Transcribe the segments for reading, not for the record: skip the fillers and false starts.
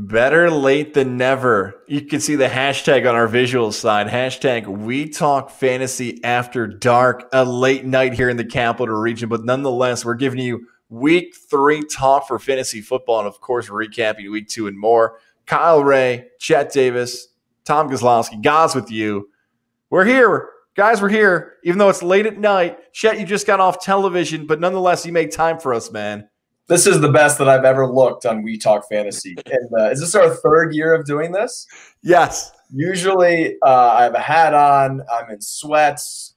Better late than never. You can see the hashtag on our visual side. Hashtag We Talk Fantasy After Dark. A late night here in the Capital Region. But nonetheless, we're giving you Week 3 talk for fantasy football. And, of course, recapping Week 2 and more. Kyle Ray, Chet Davis, Tom Gozz with you. We're here. Guys, we're here. Even though it's late at night. Chet, you just got off television. But nonetheless, you make time for us, man. This is the best that I've ever looked on We Talk Fantasy. And is this our third year of doing this? Yes. Usually I have a hat on. I'm in sweats,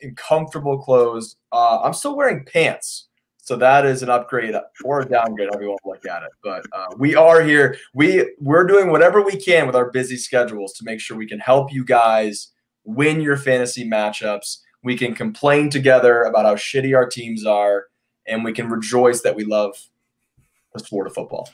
in comfortable clothes. I'm still wearing pants. So that is an upgrade or a downgrade, however you want to look at it. But we are here. We're doing whatever we can with our busy schedules to make sure we can help you guys win your fantasy matchups. We can complain together about how shitty our teams are. And we can rejoice that we love the sport of football.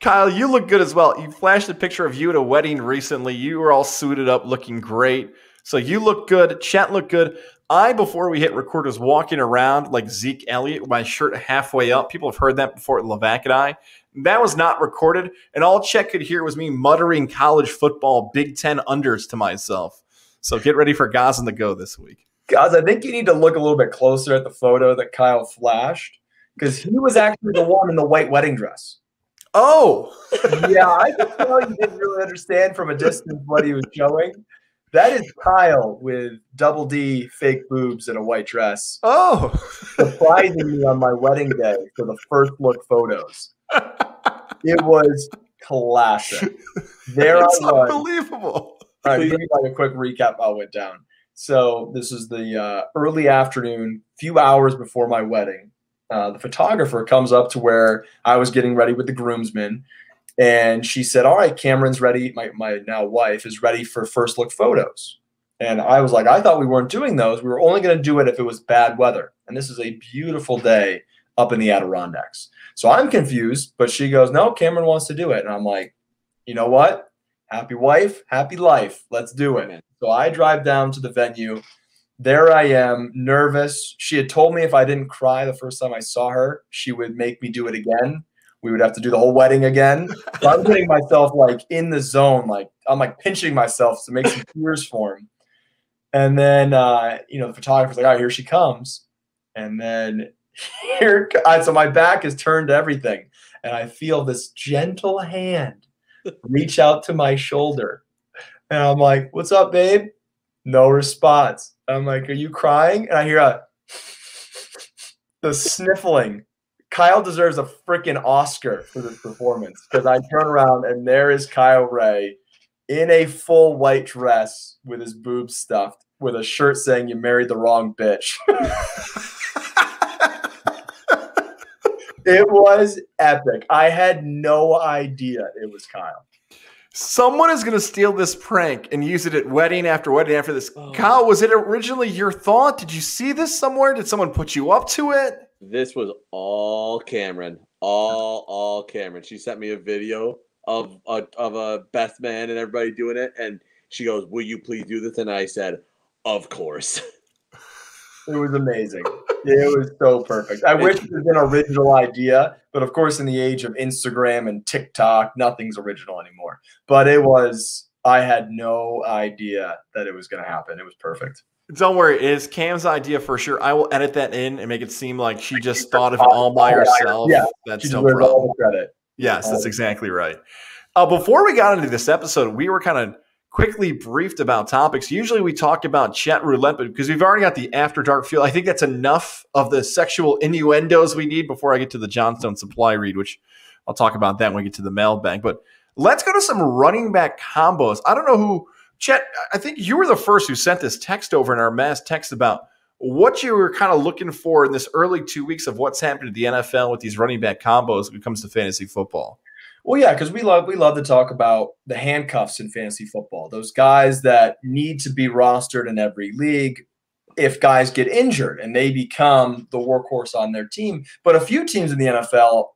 Kyle, you look good as well. You flashed a picture of you at a wedding recently. You were all suited up, looking great. So you look good. Chat looked good. I, before we hit record, was walking around like Zeke Elliott with my shirt halfway up. People have heard that before, Levac and I. That was not recorded. And all Chet could hear was me muttering college football Big Ten unders to myself. So get ready for Gozz on the Go this week. Guys, I think you need to look a little bit closer at the photo that Kyle flashed because he was actually the one in the white wedding dress. Oh. Yeah, I can tell you didn't really understand from a distance what he was showing. That is Kyle with double D fake boobs and a white dress. Oh. Surprising me on my wedding day for the first look photos. It was classic. It's unbelievable. All right, give me like a quick recap of how it went down. So this is the early afternoon, few hours before my wedding. The photographer comes up to where I was getting ready with the groomsmen, and she said, all right, Cameron's ready. My now wife is ready for first look photos. And I was like, I thought we weren't doing those. We were only going to do it if it was bad weather. And this is a beautiful day up in the Adirondacks. So I'm confused, but she goes, no, Cameron wants to do it. And I'm like, you know what? Happy wife, happy life. Let's do it. So I drive down to the venue. There I am, nervous. She had told me if I didn't cry the first time I saw her, she would make me do it again. We would have to do the whole wedding again. So I'm getting myself like in the zone. Like I'm like pinching myself to make some tears form. And then, the photographer's like, all right, here she comes. And then so my back is turned to everything. And I feel this gentle hand reach out to my shoulder. And I'm like, what's up, babe? No response. I'm like, are you crying? And I hear the sniffling. Kyle deserves a freaking Oscar for this performance because I turn around and there is Kyle Ray in a full white dress with his boobs stuffed with a shirt saying you married the wrong bitch. It was epic. I had no idea it was Kyle. Someone is going to steal this prank and use it at wedding after wedding after this. Oh. Kyle, was it originally your thought? Did you see this somewhere? Did someone put you up to it? This was all Cameron. All Cameron. She sent me a video of a best man and everybody doing it. And she goes, will you please do this? And I said, of course. It was amazing. It was so perfect. I wish it was an original idea, but of course in the age of Instagram and TikTok, nothing's original anymore. But it was – I had no idea that it was going to happen. It was perfect. Don't worry. It is Cam's idea for sure. I will edit that in and make it seem like she just thought of it all by herself. Yeah, that's no problem. All the credit. Yes, that's exactly right. Before we got into this episode, we were kind of – quickly briefed about topics. Usually we talk about chat roulette, but because we've already got the After Dark feel, I think that's enough of the sexual innuendos we need before I get to the Johnstone Supply read, which I'll talk about that when we get to the mailbag. But let's go to some running back combos. I don't know who, Chet, I think you were the first who sent this text over in our mass text about what you were kind of looking for in this early 2 weeks of what's happened to the NFL with these running back combos when it comes to fantasy football. Well, yeah, because we love to talk about the handcuffs in fantasy football, those guys that need to be rostered in every league if guys get injured and they become the workhorse on their team. But a few teams in the NFL,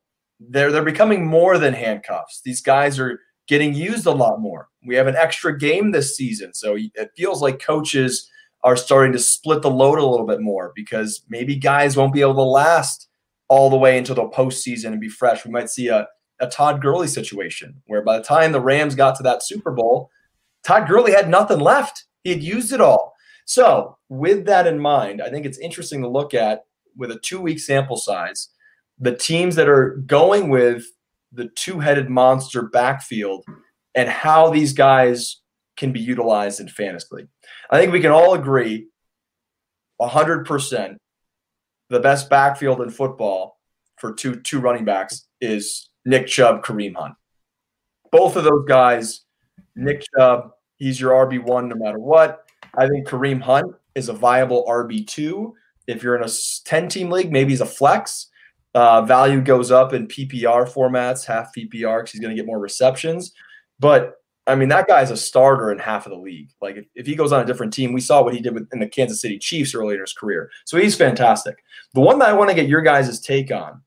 they're becoming more than handcuffs. These guys are getting used a lot more. We have an extra game this season, so it feels like coaches are starting to split the load a little bit more because maybe guys won't be able to last all the way until the postseason and be fresh. We might see a a Todd Gurley situation where by the time the Rams got to that Super Bowl, Todd Gurley had nothing left. He had used it all. So with that in mind, I think it's interesting to look at with a 2-week sample size, the teams that are going with the two-headed monster backfield and how these guys can be utilized in fantasy. I think we can all agree 100% the best backfield in football for two running backs is Nick Chubb, Kareem Hunt. Both of those guys, Nick Chubb, he's your RB1 no matter what. I think Kareem Hunt is a viable RB2. If you're in a 10-team league, maybe he's a flex. Value goes up in PPR formats, half PPR, because he's going to get more receptions. But, I mean, that guy's a starter in half of the league. Like, if he goes on a different team, we saw what he did in the Kansas City Chiefs earlier in his career. So he's fantastic. The one that I want to get your guys' take on,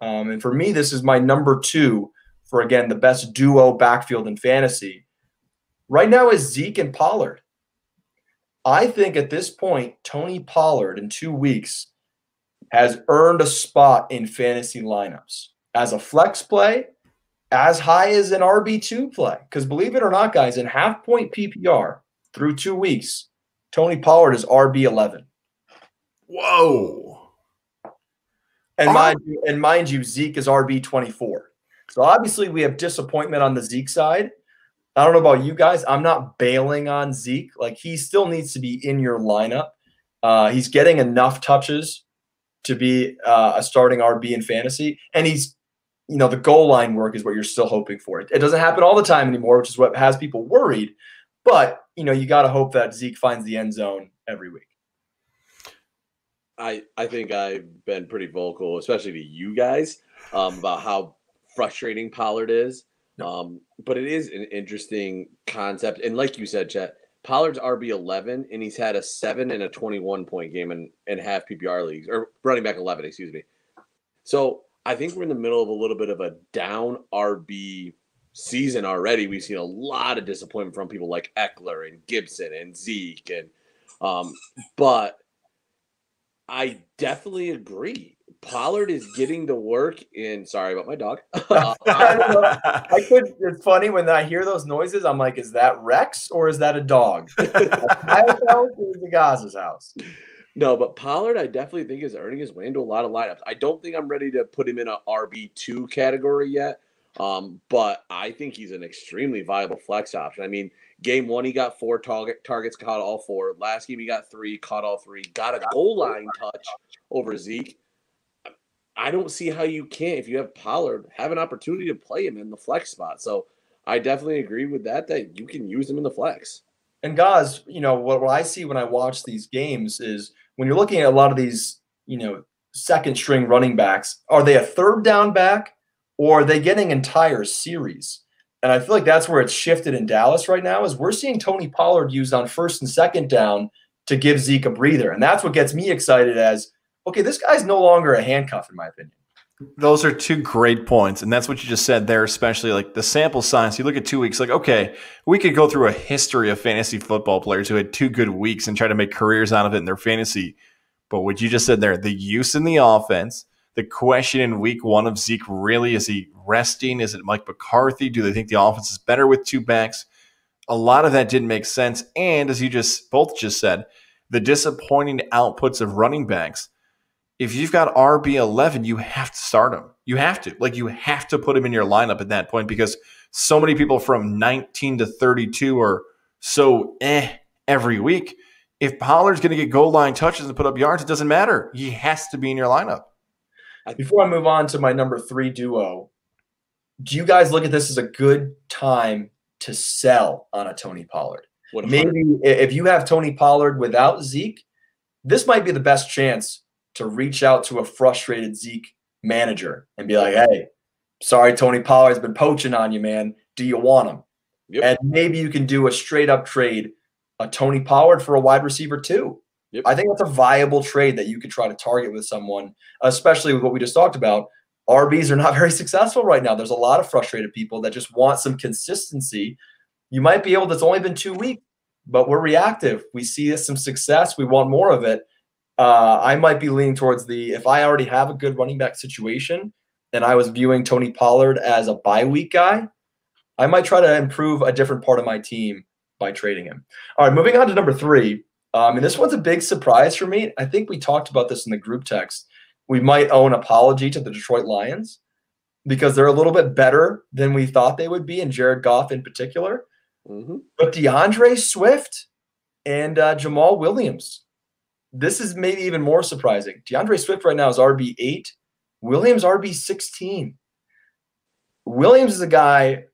and for me, this is my number two for, again, the best duo backfield in fantasy, right now is Zeke and Pollard. I think at this point, Tony Pollard in 2 weeks has earned a spot in fantasy lineups as a flex play, as high as an RB2 play. Because believe it or not, guys, in half-point PPR through 2 weeks, Tony Pollard is RB11. Whoa. And mind you, Zeke is RB24. So obviously we have disappointment on the Zeke side. I don't know about you guys. I'm not bailing on Zeke. Like, he still needs to be in your lineup. He's getting enough touches to be a starting RB in fantasy. And he's, you know, the goal line work is what you're still hoping for. It doesn't happen all the time anymore, which is what has people worried. But, you know, you got to hope that Zeke finds the end zone every week. I think I've been pretty vocal, especially to you guys, about how frustrating Pollard is. But it is an interesting concept. And like you said, Chet, Pollard's RB11, and he's had a 7 and a 21-point game in half PPR leagues, or running back 11, excuse me. So I think we're in the middle of a little bit of a down RB season already. We've seen a lot of disappointment from people like Eckler and Gibson and Zeke. And but I definitely agree. Pollard is getting the work in. Sorry about my dog. I could. It's funny when I hear those noises. I'm like, is that Rex or is that a dog? My house or the Goz's house? No, but Pollard, I definitely think is earning his way into a lot of lineups. I don't think I'm ready to put him in a RB2 category yet, but I think he's an extremely viable flex option. I mean, game one he got 4 targets, caught all 4. Last game he got 3, caught all 3. Got a goal line touch over Zeke. I don't see how you can't, if you have Pollard, have an opportunity to play him in the flex spot. So I definitely agree with that you can use him in the flex. And guys, you know, what I see when I watch these games is when you're looking at a lot of these, you know, second string running backs, are they a third down back or are they getting entire series? And I feel like that's where it's shifted in Dallas right now is we're seeing Tony Pollard used on first and second down to give Zeke a breather. And that's what gets me excited as, okay, this guy's no longer a handcuff, in my opinion. Those are two great points, and that's what you just said there, especially like the sample size. You look at 2 weeks, like, okay, we could go through a history of fantasy football players who had 2 good weeks and try to make careers out of it in their fantasy. But what you just said there, the use in the offense, the question in week one of Zeke really, is he resting? Is it Mike McCarthy? Do they think the offense is better with 2 backs? A lot of that didn't make sense. And as you both said, the disappointing outputs of running backs. If you've got RB11, you have to start him. You have to. Like, you have to put him in your lineup at that point because so many people from 19 to 32 are so every week. If Pollard's going to get goal line touches and put up yards, it doesn't matter. He has to be in your lineup. Before I move on to my number 3 duo, do you guys look at this as a good time to sell on a Tony Pollard? 100. Maybe if you have Tony Pollard without Zeke, this might be the best chance to reach out to a frustrated Zeke manager and be like, hey, sorry, Tony Pollard's been poaching on you, man. Do you want him? Yep. And maybe you can do a straight-up trade, a Tony Pollard for a wide receiver too. Yep. I think that's a viable trade that you could try to target with someone, especially with what we just talked about. RBs are not very successful right now. There's a lot of frustrated people that just want some consistency. You might be able to, it's only been 2 weeks, but we're reactive. We see some success. We want more of it. I might be leaning towards if I already have a good running back situation, and I was viewing Tony Pollard as a bye week guy, I might try to improve a different part of my team by trading him. All right, moving on to number three. And this one's a big surprise for me. I think we talked about this in the group text. We might owe an apology to the Detroit Lions because they're a little bit better than we thought they would be, and Jared Goff in particular. Mm-hmm. But DeAndre Swift and Jamal Williams, this is maybe even more surprising. DeAndre Swift right now is RB8, Williams RB16. Williams is a guy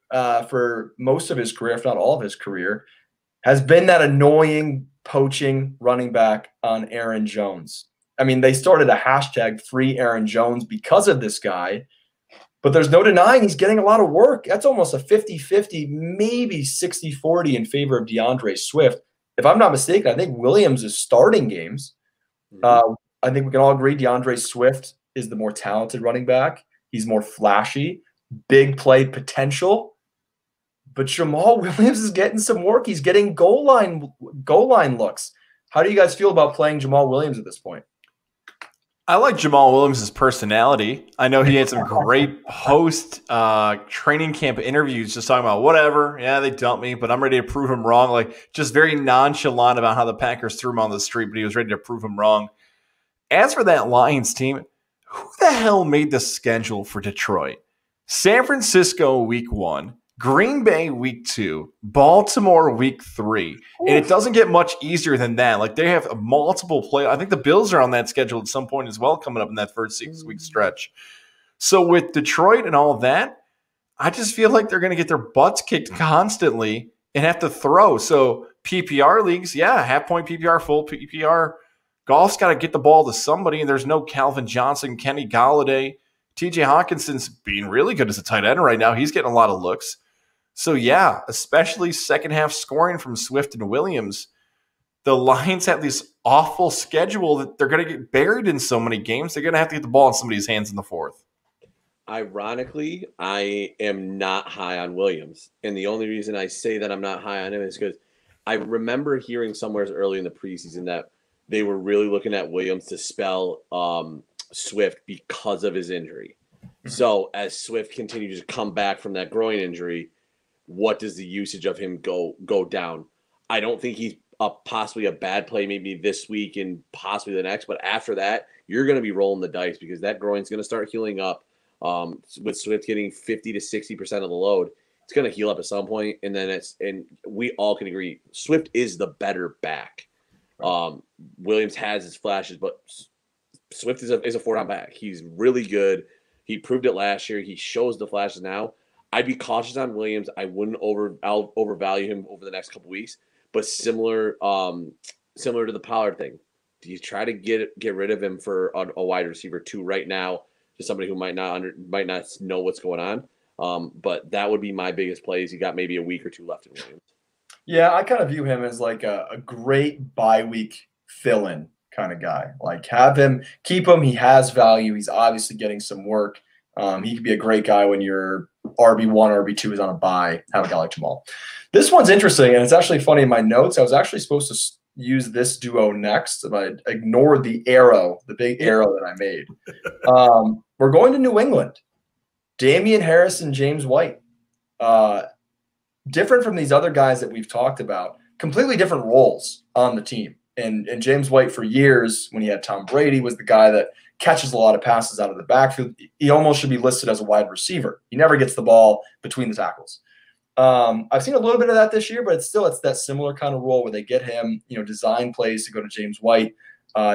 for most of his career, if not all of his career, has been that annoying poaching running back on Aaron Jones. I mean, they started a hashtag free Aaron Jones because of this guy, but there's no denying he's getting a lot of work. That's almost a 50-50, maybe 60-40 in favor of DeAndre Swift. If I'm not mistaken, I think Williams is starting games. I think we can all agree DeAndre Swift is the more talented running back. He's more flashy, big play potential. But Jamal Williams is getting some work. He's getting goal line looks. How do you guys feel about playing Jamal Williams at this point? I like Jamal Williams' personality. I know he had some great post training camp interviews just talking about whatever. Yeah, they dumped me, but I'm ready to prove him wrong. Like, just very nonchalant about how the Packers threw him on the street, but he was ready to prove him wrong. As for that Lions team, who the hell made the schedule for Detroit? San Francisco week 1. Green Bay week 2, Baltimore week 3, and it doesn't get much easier than that. Like, they have multiple play. I think the Bills are on that schedule at some point as well, coming up in that first 6-week stretch. So with Detroit and all that, I just feel like they're going to get their butts kicked constantly and have to throw. So PPR leagues, yeah, half-point PPR, full PPR. Goff's got to get the ball to somebody, and there's no Calvin Johnson, Kenny Golladay. TJ Hawkinson's being really good as a tight end right now. He's getting a lot of looks. So, yeah, especially second-half scoring from Swift and Williams, the Lions have this awful schedule that they're going to get buried in so many games. They're going to have to get the ball in somebody's hands in the fourth. Ironically, I am not high on Williams. And the only reason I say that I'm not high on him is because I remember hearing somewhere early in the preseason that they were really looking at Williams to spell Swift because of his injury. So as Swift continues to come back from that groin injury, what does the usage of him go down? I don't think he's possibly a bad play maybe this week and possibly the next, but after that, you're going to be rolling the dice because that groin's going to start healing up. With Swift getting 50 to 60% of the load, it's going to heal up at some point, and then we all can agree Swift is the better back. Williams has his flashes, but Swift is a 4-down back. He's really good. He proved it last year. He shows the flashes now. I'd be cautious on Williams. I wouldn't overvalue him over the next couple weeks, but similar to the Pollard thing, do you try to get rid of him for a wide receiver too right now to somebody who might not know what's going on? But that would be my biggest play. Is you got maybe a week or two left in Williams. Yeah, I kind of view him as like a great bye week fill-in kind of guy. Like, have him, keep him. He has value. He's obviously getting some work. He could be a great guy when you're RB1, RB2 is on a bye. Have a guy like Jamal. This one's interesting, and it's actually funny. In my notes, I was actually supposed to use this duo next, but I ignored the arrow, the big arrow that I made. We're going to New England. Damian Harris and James White. Different from these other guys that we've talked about, completely different roles on the team. And James White, for years, when he had Tom Brady, was the guy that catches a lot of passes out of the backfield. He almost should be listed as a wide receiver. He never gets the ball between the tackles. I've seen a little bit of that this year, but it's that similar kind of role where they get him, you know, design plays to go to James White.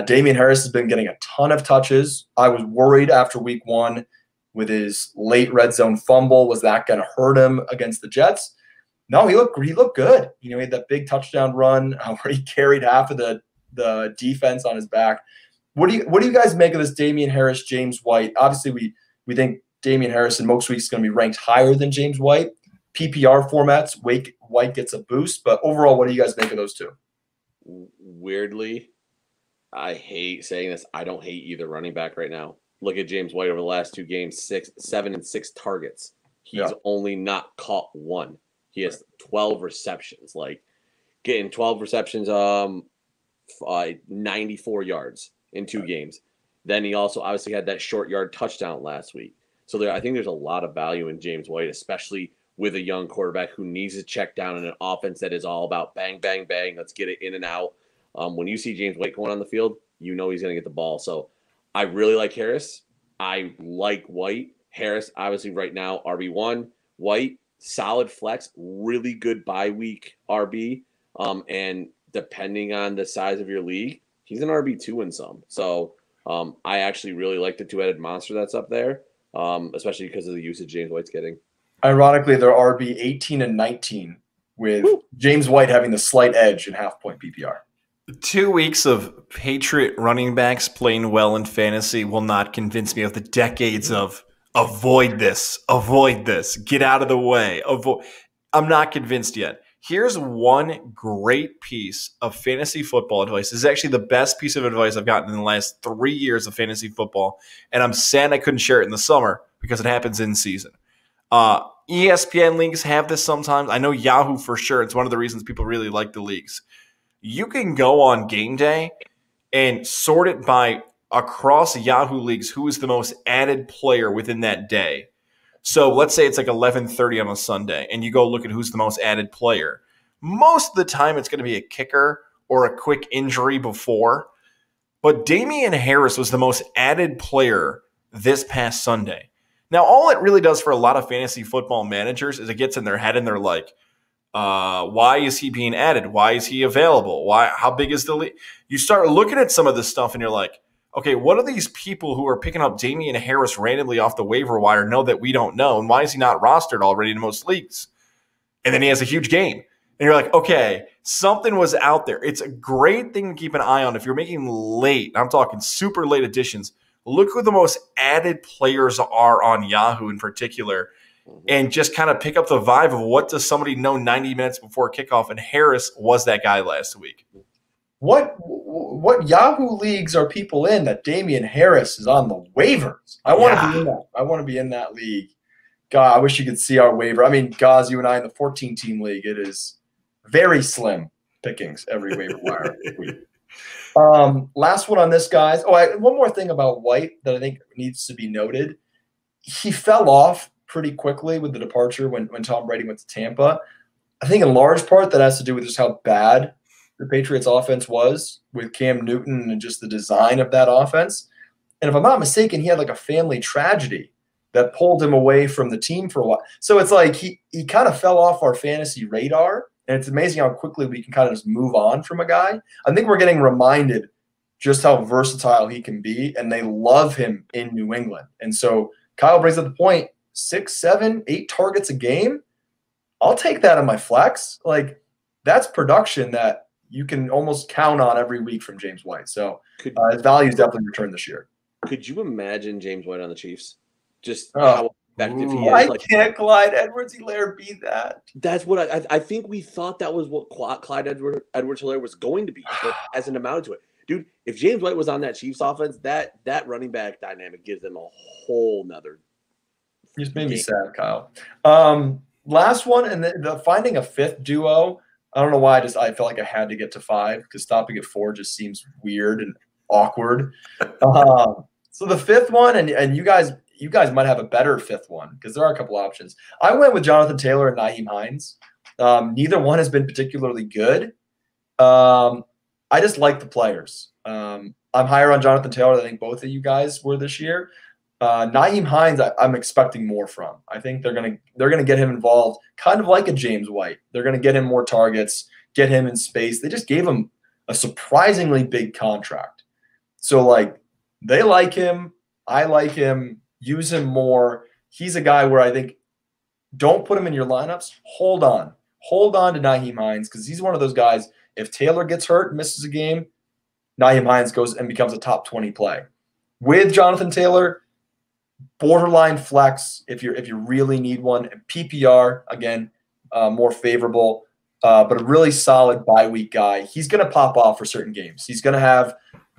Damian Harris has been getting a ton of touches. I was worried after week 1 with his late red zone fumble. Was that going to hurt him against the Jets? No, he looked good. You know, he had that big touchdown run where he carried half of the defense on his back. What do you guys make of this Damian Harris, James White? Obviously, we think Damian Harris in most weeks is going to be ranked higher than James White. PPR formats, White gets a boost. But overall, what do you guys make of those two? Weirdly, I hate saying this. I don't hate either running back right now. Look at James White over the last 2 games, 7 and 6 targets. He's only not caught one. He has 12 receptions. Like, getting 12 receptions, 94 yards in 2 games. Then he also obviously had that short yard touchdown last week. So there, I think there's a lot of value in James White, especially with a young quarterback who needs to check down in an offense that is all about bang, bang, bang. Let's get it in and out. When you see James White going on the field, you know he's going to get the ball. So I really like Harris. I like White. Harris, obviously, right now, RB1. White, solid flex, really good bye week RB. And depending on the size of your league, he's an RB2 in some. So I actually really like the two-headed monster that's up there, especially because of the usage James White's getting. Ironically, they're RB 18 and 19 with James White having the slight edge in half-point PPR. 2 weeks of Patriot running backs playing well in fantasy will not convince me of the decades of avoid this, get out of the way. I'm not convinced yet. Here's one great piece of fantasy football advice. This is actually the best piece of advice I've gotten in the last 3 years of fantasy football, and I'm sad I couldn't share it in the summer because it happens in season. ESPN leagues have this sometimes. I know Yahoo for sure. It's one of the reasons people really like the leagues. You can go on game day and sort it by across Yahoo leagues who is the most added player within that day. So let's say it's like 11:30 on a Sunday, and you go look at who's the most added player. Most of the time it's going to be a kicker or a quick injury before. But Damian Harris was the most added player this past Sunday. Now, all it really does for a lot of fantasy football managers is it gets in their head and they're like, why is he being added? Why is he available? How big is the league? You start looking at some of this stuff and you're like, okay, what are these people who are picking up Damian Harris randomly off the waiver wire know that we don't know? And why is he not rostered already in most leagues? And then he has a huge game. And you're like, okay, something was out there. It's a great thing to keep an eye on. If you're making late, I'm talking super late additions, look who the most added players are on Yahoo in particular, and just kind of pick up the vibe of what does somebody know 90 minutes before kickoff, and Harris was that guy last week. What Yahoo leagues are people in that Damian Harris is on the waivers? I want to be in that. I want to be in that league. God, I wish you could see our waiver. I mean, Gozz, you and I in the 14-team league, it is very slim pickings every waiver wire week. Last one on this, guys. One more thing about White that I think needs to be noted. He fell off pretty quickly with the departure when Tom Brady went to Tampa. I think in large part that has to do with just how bad the Patriots offense was with Cam Newton and just the design of that offense. And if I'm not mistaken, he had like a family tragedy that pulled him away from the team for a while. So it's like he kind of fell off our fantasy radar, and it's amazing how quickly we can kind of just move on from a guy. I think we're getting reminded just how versatile he can be, and they love him in New England. And so Kyle brings up the point. 6, 7, 8 targets a game. I'll take that on my flex. Like, that's production that you can almost count on every week from James White. So his value's definitely returned this year. Could you imagine James White on the Chiefs? Just how effective he is. Why can't Clyde Edwards-Helaire be that? That's what I think we thought that was what Clyde Edwards-Helaire was going to be, but hasn't amounted to it. Dude, if James White was on that Chiefs offense, that running back dynamic gives them a whole nother. You just made me sad, Kyle. Last one, and the finding a fifth duo. I don't know why. I felt like I had to get to 5 because stopping at 4 just seems weird and awkward. So the fifth one, and you guys might have a better fifth one because there are a couple options. I went with Jonathan Taylor and Naheem Hines. Neither one has been particularly good. I just like the players. I'm higher on Jonathan Taylor than I think both of you guys were this year. Naheem Hines, I'm expecting more from. I think they're gonna get him involved, kind of like a James White. They're gonna get him more targets, get him in space. They just gave him a surprisingly big contract, so like they like him. I like him. Use him more. He's a guy where I think don't put him in your lineups. Hold on to Naheem Hines because he's one of those guys. If Taylor gets hurt and misses a game, Naheem Hines goes and becomes a top 20 play with Jonathan Taylor. Borderline flex if you really need one. And PPR, again, more favorable, but a really solid bye-week guy. He's going to pop off for certain games. He's going to have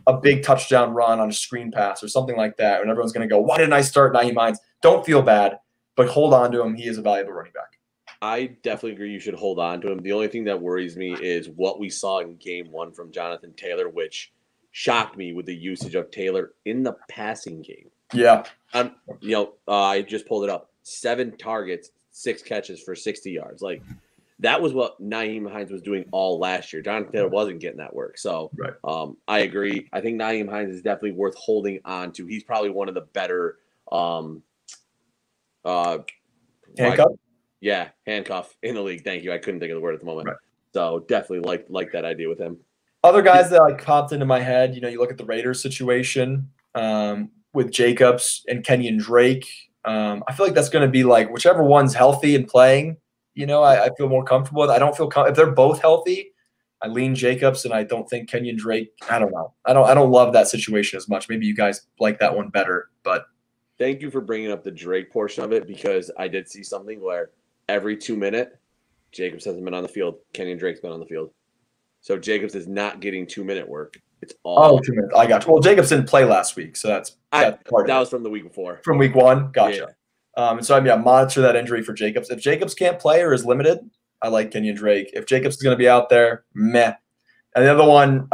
a big touchdown run on a screen pass or something like that, and everyone's going to go, why didn't I start Naheem Hines? Don't feel bad, but hold on to him. He is a valuable running back. I definitely agree you should hold on to him. The only thing that worries me is what we saw in game 1 from Jonathan Taylor, which shocked me with the usage of Taylor in the passing game. Yeah. I just pulled it up. 7 targets, 6 catches for 60 yards. Like, that was what Naheem Hines was doing all last year. Jonathan Taylor wasn't getting that work. So right. I agree. I think Naheem Hines is definitely worth holding on to. He's probably one of the better handcuff? Yeah, handcuff in the league. Thank you. I couldn't think of the word at the moment. Right. So definitely like that idea with him. Other guys that like popped into my head, you know, you look at the Raiders situation with Jacobs and Kenyon Drake. I feel like that's going to be like whichever one's healthy and playing, you know, I feel more comfortable with. I don't feel if they're both healthy, I lean Jacobs, and I don't think Kenyon Drake. I don't know. I don't love that situation as much. Maybe you guys like that one better, but thank you for bringing up the Drake portion of it, because I did see something where every 2 minutes Jacobs hasn't been on the field. Kenyon Drake's been on the field. So Jacobs is not getting 2 minute work. It's all 2 minutes. I got you. Well, Jacobs didn't play last week, so that's part of it. That was from the week before. From week one? Gotcha. Yeah. And so, I mean, I monitor that injury for Jacobs. If Jacobs can't play or is limited, I like Kenyon Drake. If Jacobs is going to be out there, meh. And the other one,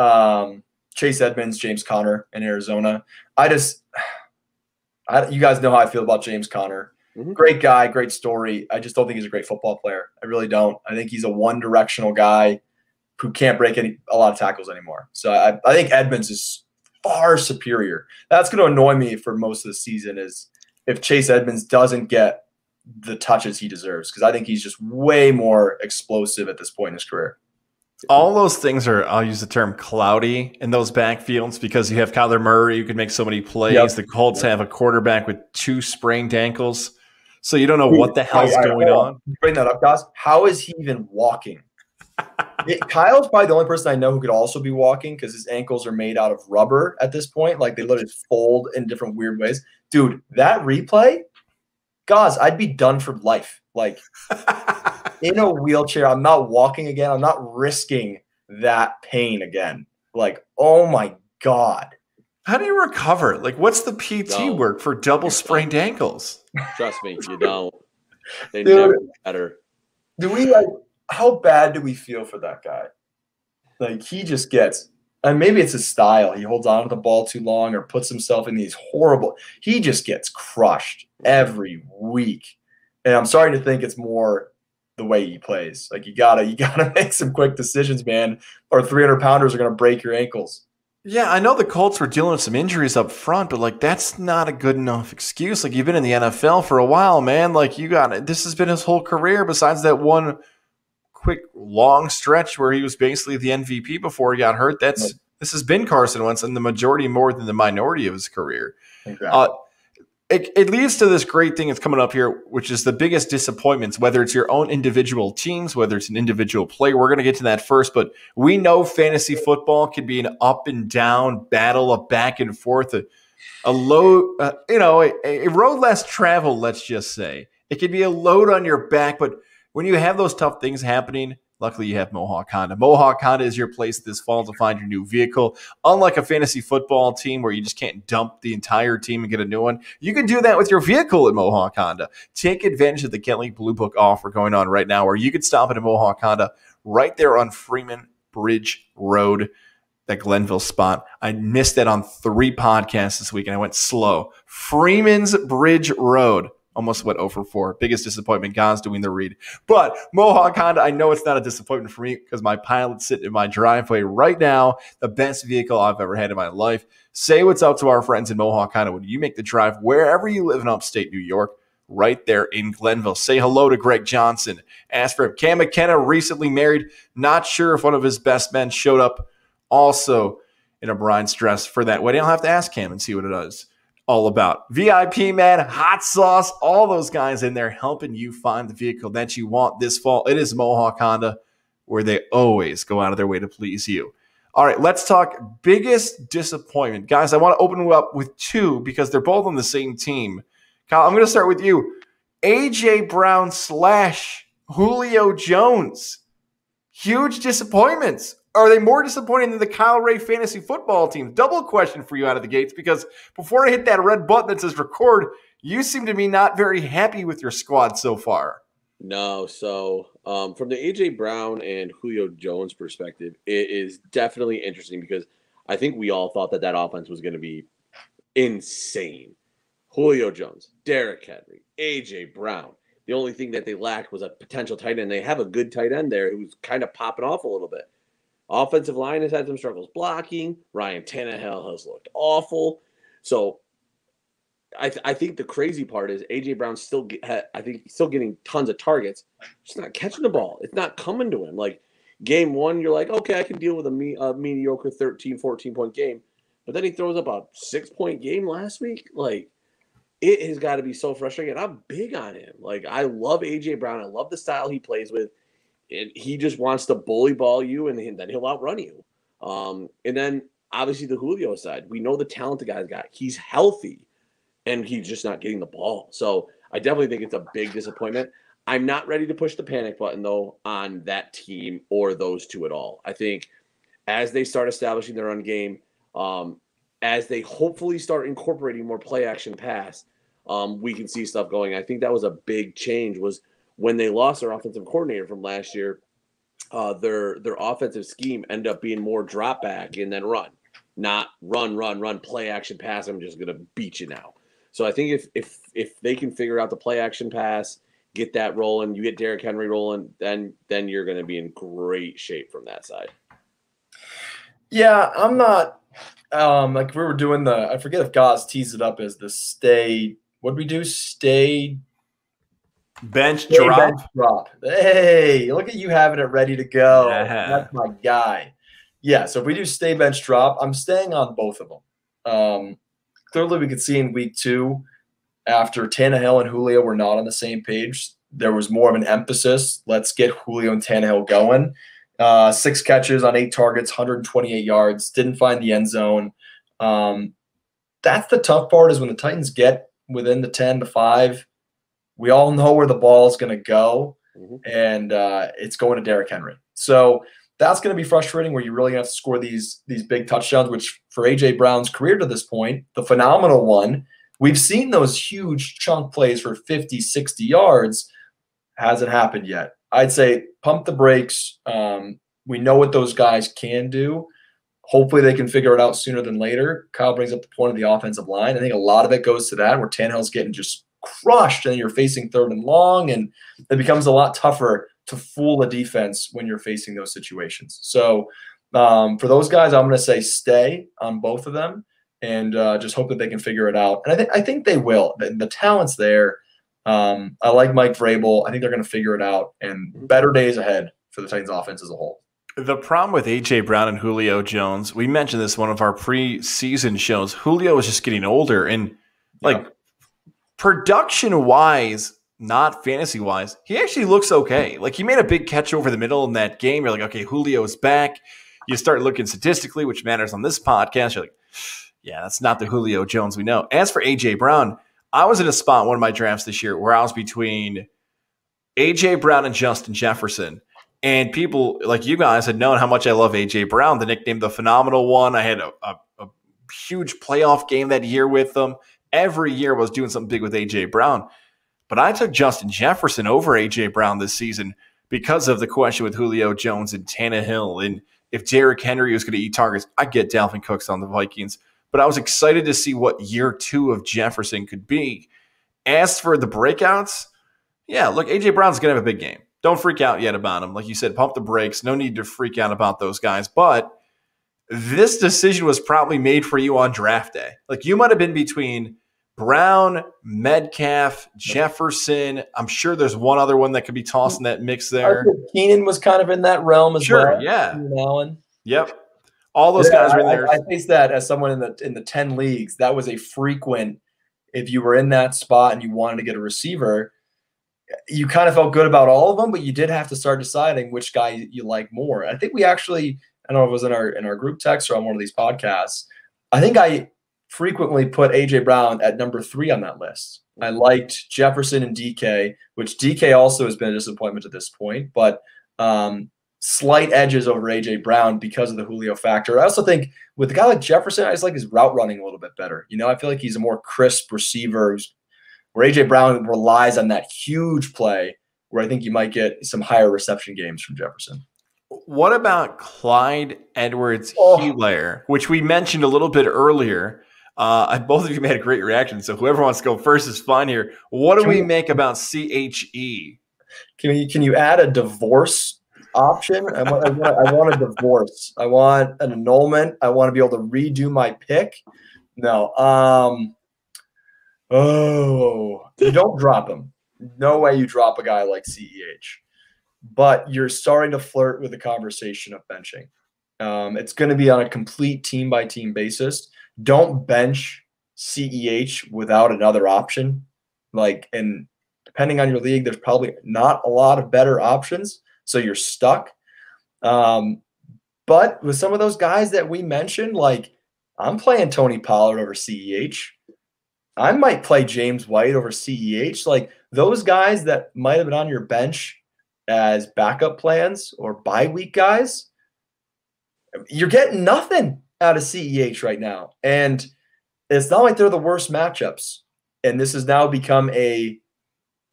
Chase Edmonds, James Conner in Arizona. You guys know how I feel about James Conner. Mm-hmm. Great guy, great story. I just don't think he's a great football player. I really don't. I think he's a one-directional guy who can't break a lot of tackles anymore. So I think Edmonds is far superior. That's going to annoy me for most of the season is if Chase Edmonds doesn't get the touches he deserves, because I think he's just way more explosive at this point in his career. All those things are, I'll use the term cloudy in those backfields, because you have Kyler Murray who can make so many plays. Yep. The Colts have a quarterback with 2 sprained ankles. So you don't know what the hell's going on. You bring that up, Gozz. How is he even walking? Kyle's probably the only person I know who could also be walking, because his ankles are made out of rubber at this point. Like, they literally fold in different weird ways. Dude, that replay, Gozz, I'd be done for life. Like, in a wheelchair, I'm not walking again. I'm not risking that pain again. Like, oh my God. How do you recover? Like, what's the PT work for double sprained ankles? Trust me, you don't. They never matter. Do we like? How bad do we feel for that guy? Like, he just gets, and maybe it's his style. He holds on to the ball too long or puts himself in these horrible. He just gets crushed every week, and I'm starting to think it's more the way he plays. Like, you gotta make some quick decisions, man, or 300 pounders are gonna break your ankles. Yeah, I know the Colts were dealing with some injuries up front, but, like, that's not a good enough excuse. Like, you've been in the NFL for a while, man. Like, you got it. This has been his whole career besides that one quick, long stretch where he was basically the MVP before he got hurt. This has been Carson Wentz in the majority more than the minority of his career. Exactly. It leads to this great thing that's coming up here, which is the biggest disappointments, whether it's your own individual teams, whether it's an individual player. We're going to get to that first, but we know fantasy football can be an up and down battle, a back and forth, a road less traveled, let's just say. It can be a load on your back, but when you have those tough things happening, luckily you have Mohawk Honda. Mohawk Honda is your place this fall to find your new vehicle. Unlike a fantasy football team where you just can't dump the entire team and get a new one, you can do that with your vehicle at Mohawk Honda. Take advantage of the Kentley Blue Book offer going on right now, where you can stop at a Mohawk Honda right there on Freeman Bridge Road, that Glenville spot. I missed that on 3 podcasts this week, and I went slow. Freeman's Bridge Road. Almost went 0 for 4. Biggest disappointment, Gozz doing the read. But Mohawk Honda, I know it's not a disappointment for me, because my Pilot's sitting in my driveway right now. The best vehicle I've ever had in my life. Say what's up to our friends in Mohawk Honda when you make the drive wherever you live in upstate New York, right there in Glenville. Say hello to Greg Johnson. Ask for him. Cam McKenna, recently married. Not sure if one of his best men showed up also in a bride's dress for that wedding. I'll have to ask Cam and see what it is all about. VIP Man, Hot Sauce, all those guys in there helping you find the vehicle that you want this fall. It is Mohawk Honda, where they always go out of their way to please you. All right, let's talk biggest disappointment. Guys, I want to open up with 2 because they're both on the same team. Kyle, I'm going to start with you. AJ Brown / Julio Jones. Huge disappointments. Are they more disappointing than the Kyle Ray fantasy football team? Double question for you out of the gates, because before I hit that red button that says record, you seem to be not very happy with your squad so far. No. So from the AJ Brown and Julio Jones perspective, it is definitely interesting, because I think we all thought that offense was going to be insane. Julio Jones, Derrick Henry, AJ Brown. The only thing that they lacked was a potential tight end. They have a good tight end there who's kind of popping off a little bit. Offensive line has had some struggles blocking. Ryan Tannehill has looked awful. So I think the crazy part is A.J. Brown's still getting tons of targets. Just not catching the ball. It's not coming to him. Like game one, you're like, okay, I can deal with a mediocre 13, 14-point game. But then he throws up a 6-point game last week. Like, it has got to be so frustrating. And I'm big on him. Like, I love A.J. Brown. I love the style he plays with. And he just wants to bully ball you, and then he'll outrun you. And then, obviously, the Julio side. We know the talent the guy's got. He's healthy, and he's just not getting the ball. So I definitely think it's a big disappointment. I'm not ready to push the panic button, though, on that team or those two at all. I think as they start establishing their run game, as they hopefully start incorporating more play-action pass, we can see stuff going. I think that was a big change was when they lost their offensive coordinator from last year, their offensive scheme ended up being more drop back and then run, not run, play action pass. I'm just going to beat you now. So I think if they can figure out the play action pass, get that rolling, you get Derrick Henry rolling, then you're going to be in great shape from that side. Yeah, I'm not like we were doing the, I forget if Gozz teased it up as the stay. What did we do? Stay. Bench drop. Hey, look at you having it ready to go. Yeah. That's my guy. Yeah, so if we do stay, bench, drop, I'm staying on both of them. Clearly we could see in week two, after Tannehill and Julio were not on the same page, there was more of an emphasis. Let's get Julio and Tannehill going. 6 catches on 8 targets, 128 yards, didn't find the end zone. That's the tough part is when the Titans get within the 10 to 5, we all know where the ball is going to go, and it's going to Derrick Henry. So that's going to be frustrating where you really have to score these big touchdowns, which for A.J. Brown's career to this point, the phenomenal one, we've seen those huge chunk plays for 50, 60 yards. Hasn't happened yet. I'd say pump the brakes. We know what those guys can do. Hopefully they can figure it out sooner than later. Kyle brings up the point of the offensive line. I think a lot of it goes to that where Tannehill's getting just crushed and you're facing third and long, and it becomes a lot tougher to fool a defense when you're facing those situations. So for those guys, I'm going to say stay on both of them and just hope that they can figure it out. And I think they will. The talent's there. I like Mike Vrabel. I think they're going to figure it out, and better days ahead for the Titans offense as a whole. The problem with A.J. Brown and Julio Jones, we mentioned this in one of our preseason shows, Julio is just getting older and like – production-wise, not fantasy-wise, he actually looks okay. Like, he made a big catch over the middle in that game. You're like, okay, Julio's back. You start looking statistically, which matters on this podcast. You're like, yeah, that's not the Julio Jones we know. As for A.J. Brown, I was in a spot in one of my drafts this year where I was between A.J. Brown and Justin Jefferson. And people like you guys had known how much I love A.J. Brown, the nickname The Phenomenal One. I had a huge playoff game that year with them. Every year I was doing something big with A.J. Brown. But I took Justin Jefferson over A.J. Brown this season because of the question with Julio Jones and Tannehill. And if Derrick Henry was going to eat targets, I'd get Dalvin Cook's on the Vikings. But I was excited to see what year two of Jefferson could be. As for the breakouts, yeah, look, A.J. Brown's going to have a big game. Don't freak out yet about him. Like you said, pump the brakes. No need to freak out about those guys. But this decision was probably made for you on draft day. Like, you might have been between Brown, Metcalf, Jefferson. I'm sure there's one other one that could be tossed in that mix there. Keenan was kind of in that realm as well. Sure, yeah. Yep. All those guys were in there. I faced that as someone in the 10 leagues. That was a frequent, if you were in that spot and you wanted to get a receiver, you kind of felt good about all of them, but you did have to start deciding which guy you like more. I think we actually – I don't know if it was in our group text or on one of these podcasts. I think I frequently put A.J. Brown at number 3 on that list. I liked Jefferson and DK, which DK also has been a disappointment to this point, but slight edges over A.J. Brown because of the Julio factor. I also think with a guy like Jefferson, I just like his route running a little bit better. You know, I feel like he's a more crisp receiver where A.J. Brown relies on that huge play where I think you might get some higher reception games from Jefferson. What about Clyde Edwards-Helaire, which we mentioned a little bit earlier? Both of you made a great reaction, so whoever wants to go first is fine here. What do we make about CHE? Can you add a divorce option? I want a divorce. I want an annulment. I want to be able to redo my pick. No. You don't drop him. No way you drop a guy like CEH. But you're starting to flirt with the conversation of benching. It's going to be on a complete team-by-team basis. Don't bench CEH without another option. Like, and depending on your league, there's probably not a lot of better options, so you're stuck. But with some of those guys that we mentioned, like, I'm playing Tony Pollard over CEH. I might play James White over CEH. Like, those guys that might have been on your bench as backup plans or bye week guys, you're getting nothing out of CEH right now. And it's not like they're the worst matchups. And this has now become a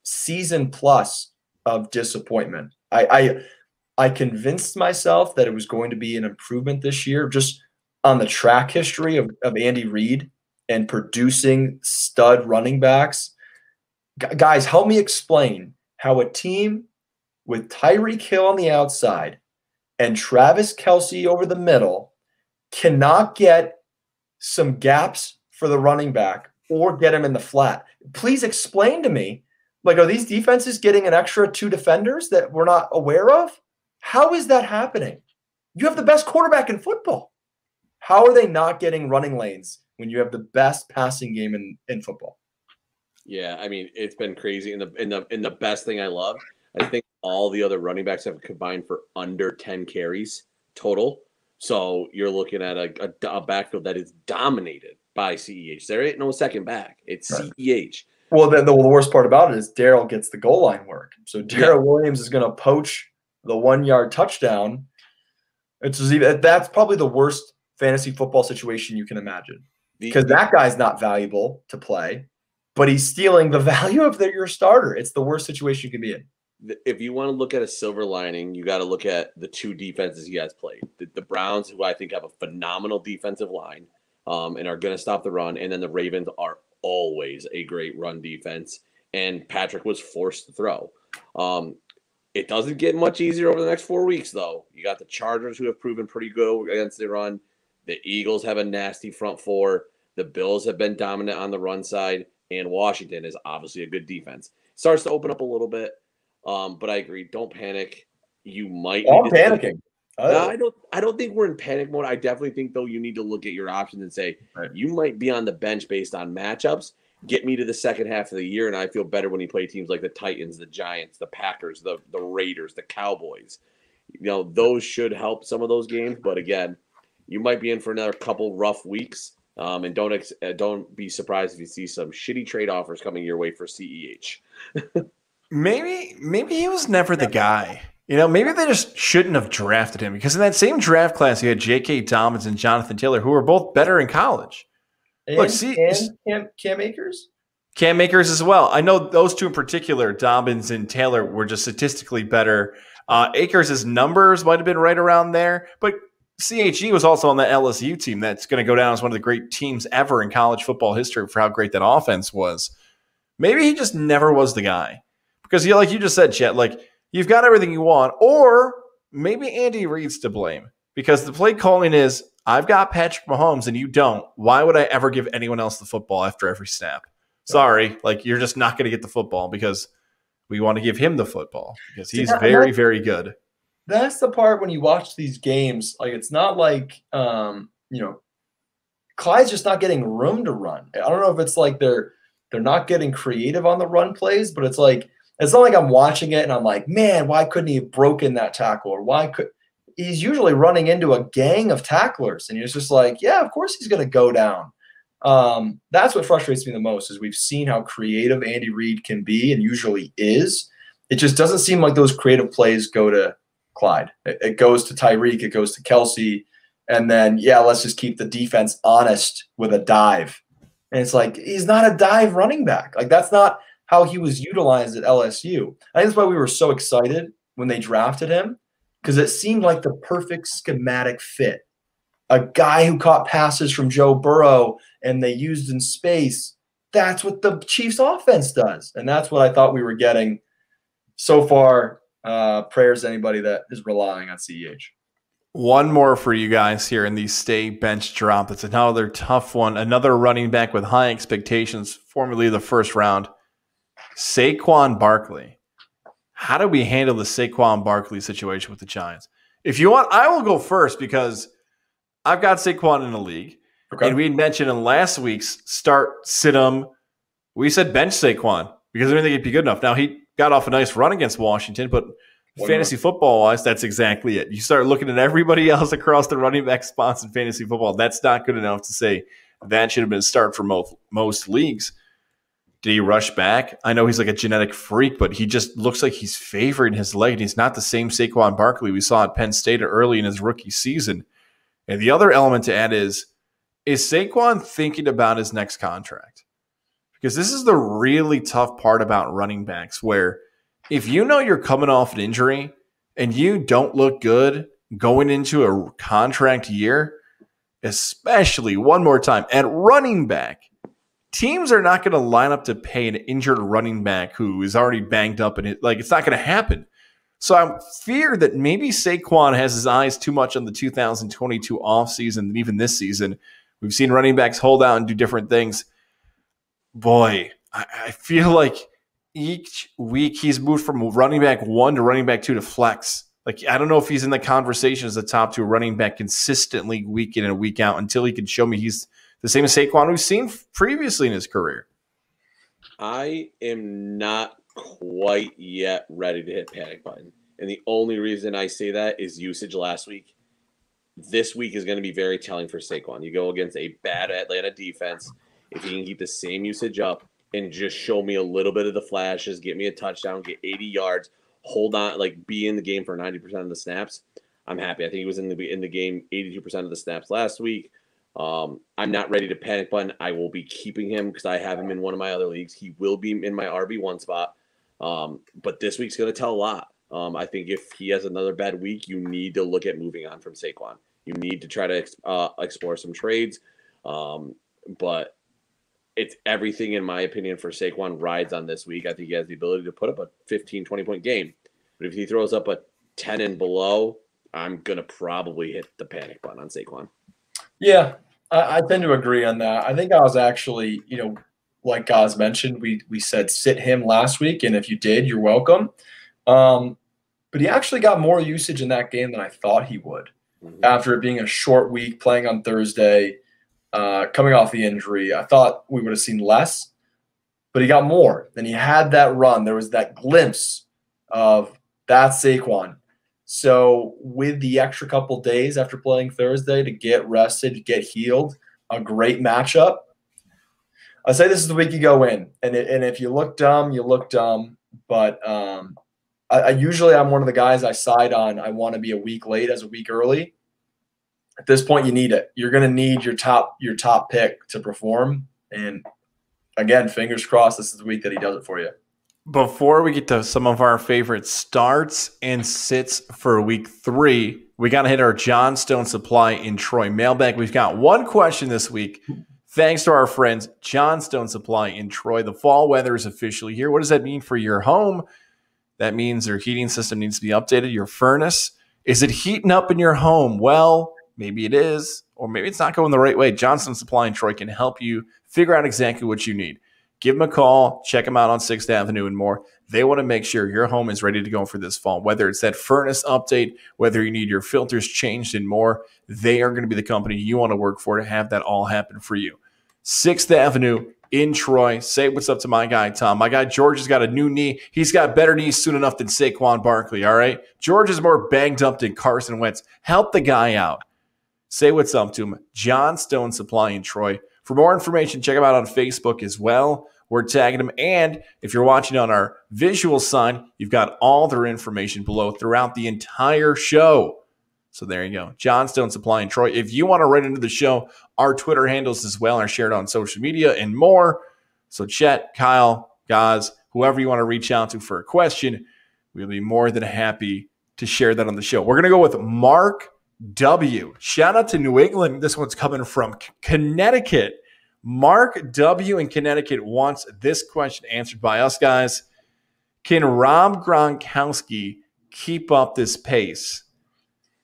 season plus of disappointment. I convinced myself that it was going to be an improvement this year just on the track history of Andy Reid and producing stud running backs. Guys, help me explain how a team with Tyreek Hill on the outside and Travis Kelsey over the middle cannot get some gaps for the running back or get him in the flat. Please explain to me, like, are these defenses getting an extra 2 defenders that we're not aware of? How is that happening? You have the best quarterback in football. How are they not getting running lanes when you have the best passing game in football? Yeah, I mean, it's been crazy. And the best thing I love, I think all the other running backs have combined for under 10 carries total. So you're looking at a backfield that is dominated by CEH. There ain't no second back. It's right. CEH. Well, the worst part about it is Darrell gets the goal line work. So Darrell Williams is going to poach the 1-yard touchdown. That's probably the worst fantasy football situation you can imagine, because that guy's not valuable to play, but he's stealing the value of your starter. It's the worst situation you can be in. If you want to look at a silver lining, you got to look at the 2 defenses he has played. The Browns, who I think have a phenomenal defensive line and are going to stop the run, and then the Ravens are always a great run defense, and Patrick was forced to throw. It doesn't get much easier over the next 4 weeks, though. You got the Chargers, who have proven pretty good against the run. The Eagles have a nasty front 4. The Bills have been dominant on the run side, and Washington is obviously a good defense. It starts to open up a little bit. But I agree. Don't panic. You might. I'm panicking. No, I don't think we're in panic mode. I definitely think, though, you need to look at your options and say, you might be on the bench based on matchups. Get me to the second half of the year, and I feel better when you play teams like the Titans, the Giants, the Packers, the Raiders, the Cowboys. You know, those should help some of those games. But again, you might be in for another couple rough weeks, and don't be surprised if you see some shitty trade offers coming your way for CEH. Maybe he was never the guy. You know, maybe they just shouldn't have drafted him, because in that same draft class, you had J.K. Dobbins and Jonathan Taylor, who were both better in college. And, look, Cam Akers? Cam Akers as well. I know those 2 in particular, Dobbins and Taylor, were just statistically better. Akers' numbers might have been right around there, but CHE was also on that LSU team that's going to go down as one of the great teams ever in college football history for how great that offense was. Maybe he just never was the guy. Because, like you just said, Chet, like, you've got everything you want, or maybe Andy Reid's to blame, because the play calling is, I've got Patrick Mahomes and you don't. Why would I ever give anyone else the football after every snap? Sorry, like, you're just not going to get the football because we want to give him the football because he's very, very good. That's the part when you watch these games, like, it's not like, you know, Clyde's just not getting room to run. I don't know if it's like they're not getting creative on the run plays, but it's like, it's not like I'm watching it and I'm like, man, why couldn't he have broken that tackle? Or why could he's usually running into a gang of tacklers, and you're just like, yeah, of course he's going to go down. That's what frustrates me the most, is we've seen how creative Andy Reid can be and usually is. It just doesn't seem like those creative plays go to Clyde. It goes to Tyreek. It goes to Kelsey. And then, yeah, let's just keep the defense honest with a dive. And it's like, he's not a dive running back. Like, that's not – how he was utilized at LSU. I think that's why we were so excited when they drafted him, because it seemed like the perfect schematic fit. a guy who caught passes from Joe Burrow and they used in space. That's what the Chiefs offense does. And that's what I thought we were getting so far. Prayers to anybody that is relying on CEH. One more for you guys here in the stay bench drop. It's another tough one. Another running back with high expectations, formerly the first round, Saquon Barkley. How do we handle the Saquon Barkley situation with the Giants? If you want, I will go first because I've got Saquon in the league. Okay. And we mentioned in last week's start, sit him. We said bench Saquon because I didn't think he'd be good enough. Now, he got off a nice run against Washington, but fantasy football-wise, that's exactly it. You start looking at everybody else across the running back spots in fantasy football. That's not good enough to say that should have been a start for most leagues. Did he rush back? I know he's like a genetic freak, but he just looks like he's favoring his leg, and he's not the same Saquon Barkley we saw at Penn State early in his rookie season. And the other element to add is Saquon thinking about his next contract? Because this is the really tough part about running backs where if you know you're coming off an injury and you don't look good going into a contract year, especially one more time at running back, teams are not going to line up to pay an injured running back who is already banged up. And it's not going to happen. So I fear that maybe Saquon has his eyes too much on the 2022 offseason and even this season. We've seen running backs hold out and do different things. Boy, I feel like each week he's moved from running back one to running back two to flex. Like, I don't know if he's in the conversation as the top two running back consistently week in and week out until he can show me he's the same as Saquon we've seen previously in his career. I am not quite yet ready to hit panic button. And the only reason I say that is usage last week. This week is going to be very telling for Saquon. You go against a bad Atlanta defense. If he can keep the same usage up and just show me a little bit of the flashes, get me a touchdown, get 80 yards, hold on, like be in the game for 90% of the snaps, I'm happy. I think he was in the game 82% of the snaps last week. I'm not ready to panic button. I will be keeping him because I have him in one of my other leagues. He will be in my RB1 spot. But this week's going to tell a lot. I think if he has another bad week, you need to look at moving on from Saquon. You need to try to explore some trades. But it's everything, in my opinion, for Saquon rides on this week. I think he has the ability to put up a 15, 20-point game. But if he throws up a 10 and below, I'm going to probably hit the panic button on Saquon. Yeah, I tend to agree on that. I think I was actually, like Gozz mentioned, we said sit him last week, and if you did, you're welcome. But he actually got more usage in that game than I thought he would. After it being a short week, playing on Thursday, coming off the injury, I thought we would have seen less, but he got more. And he had that run. There was that glimpse of that Saquon. So with the extra couple days after playing Thursday to get rested, get healed, a great matchup. I say this is the week you go in. And if you look dumb, you look dumb. But I'm one of the guys I side on. I want to be a week late as a week early. At this point, you need it. You're going to need your top pick to perform. And again, fingers crossed, this is the week that he does it for you. Before we get to some of our favorite starts and sits for week 3, we got to hit our Johnstone Supply in Troy mailbag. We've got one question this week. Thanks to our friends, Johnstone Supply in Troy. The fall weather is officially here. What does that mean for your home? That means your heating system needs to be updated. Your furnace, is it heating up in your home? Well, maybe it is, or maybe it's not going the right way. Johnstone Supply in Troy can help you figure out exactly what you need. Give them a call. Check them out on 6th Avenue and more. They want to make sure your home is ready to go for this fall. Whether it's that furnace update, whether you need your filters changed and more, they are going to be the company you want to work for to have that all happen for you. 6th Avenue in Troy. Say what's up to my guy, Tom. My guy, George, has got a new knee. He's got better knees soon enough than Saquon Barkley, all right? George is more banged up than Carson Wentz. Help the guy out. Say what's up to him. Johnstone Supply in Troy. For more information, check them out on Facebook as well. We're tagging them. And if you're watching on our visual side, you've got all their information below throughout the entire show. So there you go. Johnstone Supply in Troy. If you want to write into the show, our Twitter handles as well are shared on social media and more. So Chet, Kyle, Gozz, whoever you want to reach out to for a question, we'll be more than happy to share that on the show. We're going to go with Mark W. Shout out to New England. This one's coming from Connecticut. Mark W. in Connecticut wants this question answered by us, guys. Can Rob Gronkowski keep up this pace?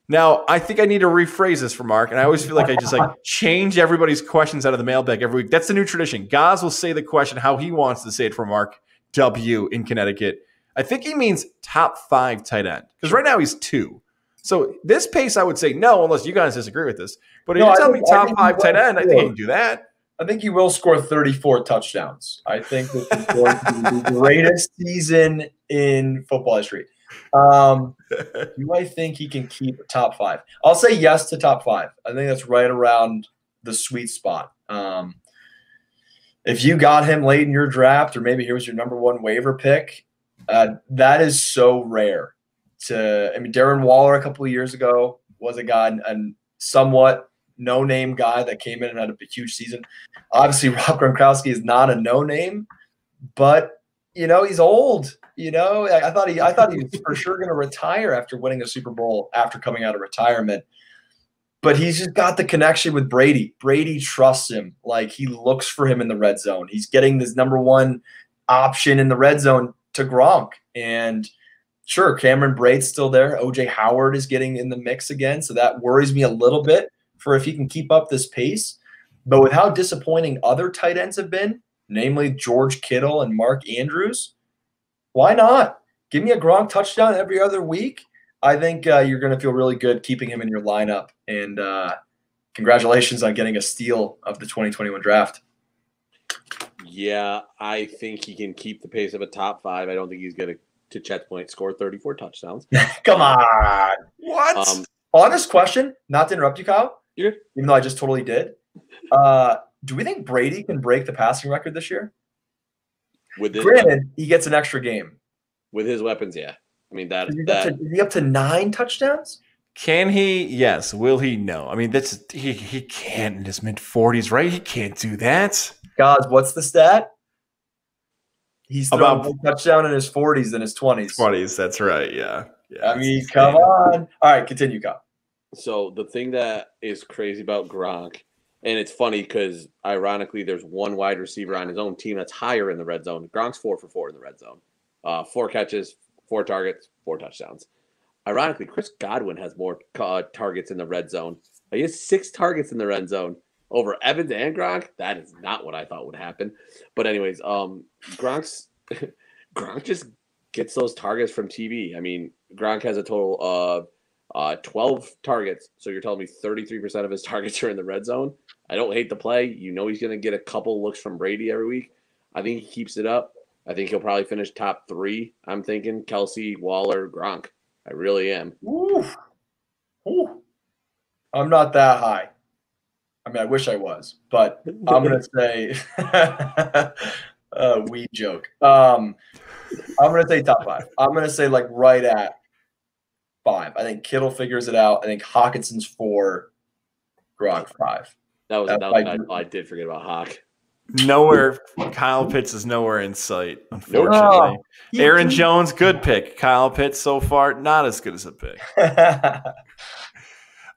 Now, I think I need to rephrase this for Mark, and I always feel like I just change everybody's questions out of the mailbag every week. That's the new tradition. Gozz will say the question how he wants to say it for Mark W. in Connecticut. I think he means top 5 tight end, because right now he's 2. So this pace, I would say no, unless you guys disagree with this. But if you tell me top 5 tight end, I think he can do that. I think he will score 34 touchdowns. I think this is going to be the greatest season in football history. Do I think he can keep top 5? I'll say yes to top 5. I think that's right around the sweet spot. If you got him late in your draft, or maybe here was your #1 waiver pick, that is so rare. To, I mean, Darren Waller a couple of years ago was a guy, and somewhat no-name guy that came in and had a huge season. Obviously, Rob Gronkowski is not a no-name, but you know he's old. You know, I thought he was for sure going to retire after winning a Super Bowl after coming out of retirement. But he's just got the connection with Brady. Brady trusts him. Like, he looks for him in the red zone. He's getting this #1 option in the red zone to Gronk. And sure, Cameron Braid's still there. OJ Howard is getting in the mix again. So that worries me a little bit for if he can keep up this pace. But with how disappointing other tight ends have been, namely George Kittle and Mark Andrews, why not? Give me a Gronk touchdown every other week. I think you're going to feel really good keeping him in your lineup. And congratulations on getting a steal of the 2021 draft. Yeah, I think he can keep the pace of a top 5. I don't think he's going to Chet's point, score 34 touchdowns. Come on. What? Honest question, not to interrupt you, Kyle, even though I just totally did. Do we think Brady can break the passing record this year? Granted, he gets an extra game. With his weapons, yeah. I mean, is he up to 9 touchdowns? Can he? Yes. Will he? No. I mean, that's he can't in his mid-40s, right? He can't do that. God, what's the stat? He's about a touchdown in his 40s than his 20s. 20s, that's right, yeah. I mean, come on. All right, continue, Kyle. So the thing that is crazy about Gronk, and it's funny because, ironically, there's one wide receiver on his own team that's higher in the red zone. Gronk's 4 for 4 in the red zone. 4 catches, 4 targets, 4 touchdowns. Ironically, Chris Godwin has more targets in the red zone. He has 6 targets in the red zone over Evans and Gronk. That is not what I thought would happen. But anyways, Gronk just gets those targets from TV. I mean, Gronk has a total of 12 targets. So you're telling me 33% of his targets are in the red zone? I don't hate the play. You know he's going to get a couple looks from Brady every week. I think he keeps it up. I think he'll probably finish top 3. I'm thinking Kelsey, Waller, Gronk. I really am. Ooh. Ooh. I'm not that high. I mean, I wish I was, but I'm going to say weed joke. I'm going to say top 5. I'm going to say like right at 5. I think Kittle figures it out. I think Hawkinson's 4, Gronk 5. I did forget about Hawk. Nowhere, Kyle Pitts is nowhere in sight, unfortunately. No. Aaron Jones, good pick. Kyle Pitts so far, not as good as a pick.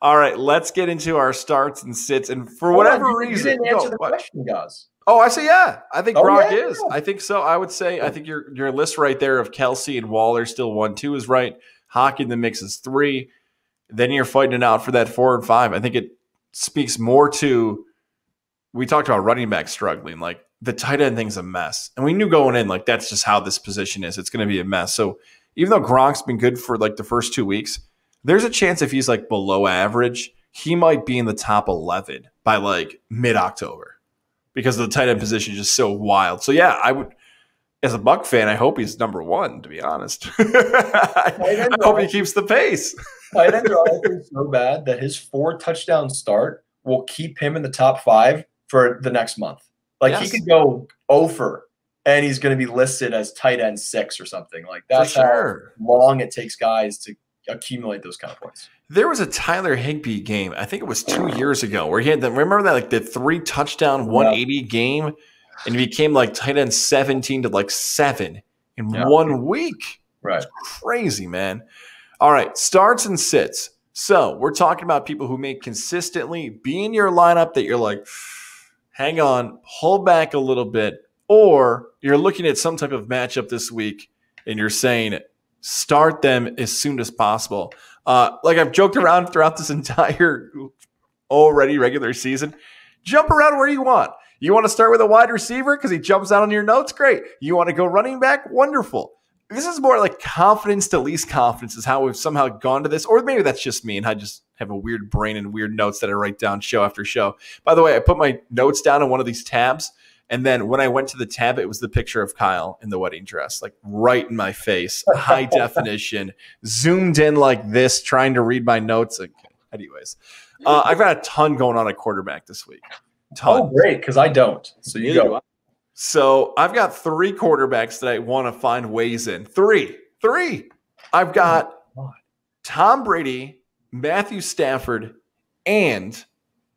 All right, let's get into our starts and sits. And for whatever reason, you didn't answer the question, guys. Oh, I say yeah. I think Gronk is. I think so. I would say I think your list right there of Kelsey and Waller still 1, 2 is right. Hockey in the mix is 3. Then you're fighting it out for that 4 and 5. I think it speaks more to, we talked about running back struggling. Like, the tight end thing's a mess. And we knew going in, like, that's just how this position is. It's going to be a mess. So even though Gronk's been good for, like, the first 2 weeks, there's a chance if he's, like, below average, he might be in the top 11 by, like, mid-October because the tight end position is just so wild. So, yeah, I would – as a Buck fan, I hope he's #1, to be honest. I hope he keeps the pace. Tight ends are always so bad that his 4-touchdown start will keep him in the top 5 for the next month. Like, yes, he could go 0-for, and he's going to be listed as tight end 6 or something. Like, that's how long it takes guys to accumulate those kind of points. There was a Tyler Higbee game, I think it was 2 years ago, where he had the, remember that, like, the 3-touchdown 180 game? And he became like tight end 17 to like 7 in 1 week. Right. It's crazy, man. All right. Starts and sits. So we're talking about people who may consistently be in your lineup that you're like, hang on, hold back a little bit. Or you're looking at some type of matchup this week and you're saying start them as soon as possible. Like I've joked around throughout this entire already regular season, jump around where you want. You want to start with a wide receiver because he jumps out on your notes? Great. You want to go running back? Wonderful. This is more like confidence to least confidence is how we've somehow gone to this. Or maybe that's just me and I just have a weird brain and weird notes that I write down show after show. By the way, I put my notes down in one of these tabs. And then when I went to the tab, it was the picture of Kyle in the wedding dress, like right in my face, high definition, zoomed in like this, trying to read my notes. Anyways, I've got a ton going on at quarterback this week. Ton. Oh, great, because I don't. So you go. So I've got three quarterbacks that I want to find ways in. Three. I've got Tom Brady, Matthew Stafford, and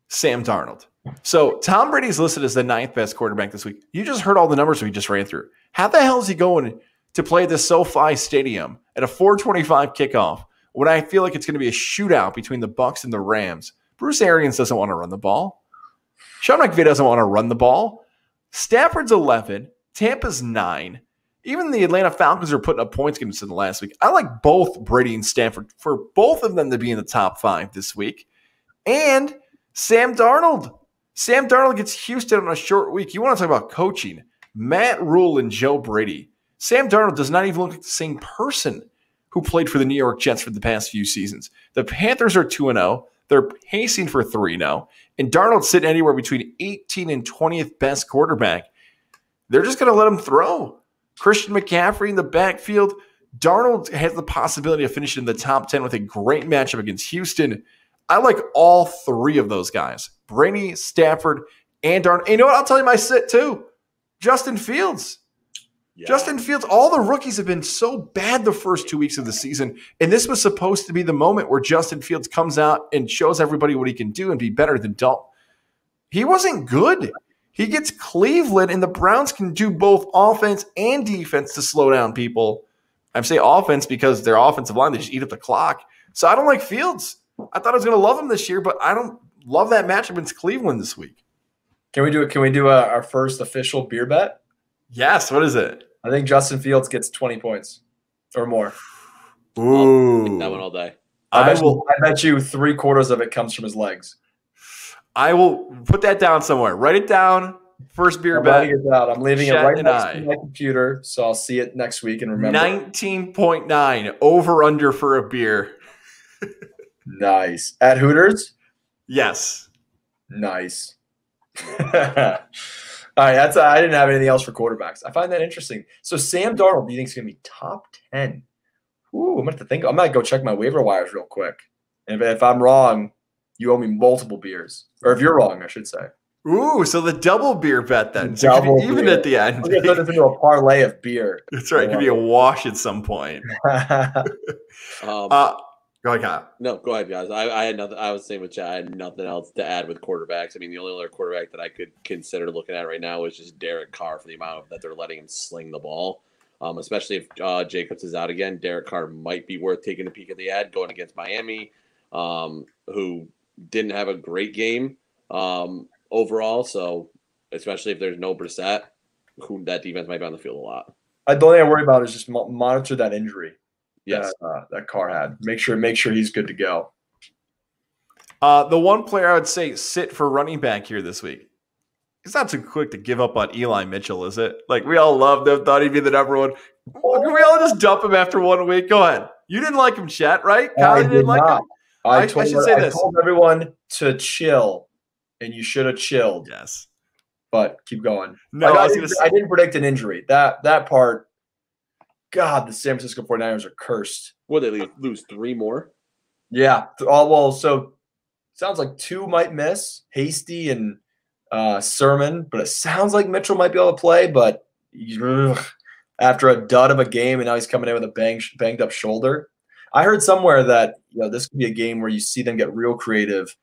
Sam Darnold. So Tom Brady's listed as the 9th best quarterback this week. You just heard all the numbers we just ran through. How the hell is he going to play the SoFi Stadium at a 4:25 kickoff when I feel like it's going to be a shootout between the Bucs and the Rams? Bruce Arians doesn't want to run the ball. Sean McVay doesn't want to run the ball. Stafford's 11. Tampa's 9. Even the Atlanta Falcons are putting up points against them last week. I like both Brady and Stafford for both of them to be in the top 5 this week. And Sam Darnold. Sam Darnold gets Houston on a short week. You want to talk about coaching. Matt Rhule and Joe Brady. Sam Darnold does not even look like the same person who played for the New York Jets for the past few seasons. The Panthers are 2-0. They're pacing for 3-0. And Darnold's sitting anywhere between 18th and 20th best quarterback. They're just going to let him throw. Christian McCaffrey in the backfield. Darnold has the possibility of finishing in the top 10 with a great matchup against Houston. I like all three of those guys. Brady, Stafford, and Darnold. And you know what? I'll tell you my sit too. Justin Fields. Yeah. Justin Fields, all the rookies have been so bad the first 2 weeks of the season, and this was supposed to be the moment where Justin Fields comes out and shows everybody what he can do and be better than Dalton. He wasn't good. He gets Cleveland, and the Browns can do both offense and defense to slow down people. I say offense because their offensive line, they just eat up the clock. So I don't like Fields. I thought I was going to love him this year, but I don't love that matchup against Cleveland this week. Can we do it? Can we do our first official beer bet? Yes. What is it? I think Justin Fields gets 20 points or more. Ooh. I'll take that one all day. I bet you 3/4 of it comes from his legs. I will put that down somewhere. Write it down. First beer bet. I'm leaving Chet it right next to my computer, so I'll see it next week and remember. 19.9 over under for a beer. Nice. At Hooters? Yes. Nice. All right, that's I didn't have anything else for quarterbacks. I find that interesting. So Sam Darnold, do you think is going to be top 10? Ooh, I'm going to have to think. I'm going to go check my waiver wires real quick. And if I'm wrong, you owe me multiple beers. Or if you're wrong, I should say. Ooh, so the double beer bet then. So it could be even beer at the end. I'm going to turn this into a parlay of beer. That's right. It could be a wash at some point. Go ahead, Kyle. No, go ahead, guys. I had nothing. I was saying with Chad, I had nothing else to add with quarterbacks. I mean, the only other quarterback that I could consider looking at right now is just Derek Carr for the amount that they're letting him sling the ball. Especially if Jacobs is out again, Derek Carr might be worth taking a peek at the ad going against Miami, who didn't have a great game overall. So, especially if there's no Brissett, who that defense might be on the field a lot. The only thing I worry about is just monitor that injury. Yes, that Carr had. Make sure he's good to go. The one player I would say sit for running back here this week. It's not too quick to give up on Eli Mitchell, is it? Like we all loved him, thought he'd be the number one. Can we all just dump him after 1 week? Go ahead. You didn't like him, Chet, right? Kyle didn't like him. I told everyone to chill, and you should have chilled. Yes, but keep going. No, I didn't predict an injury. That part. God, the San Francisco 49ers are cursed. Will they lose 3 more? Yeah. Well, so sounds like 2 might miss, Hasty and Sermon, but it sounds like Mitchell might be able to play, but after a dud of a game, and now he's coming in with a banged up shoulder. I heard somewhere that this could be a game where you see them get real creative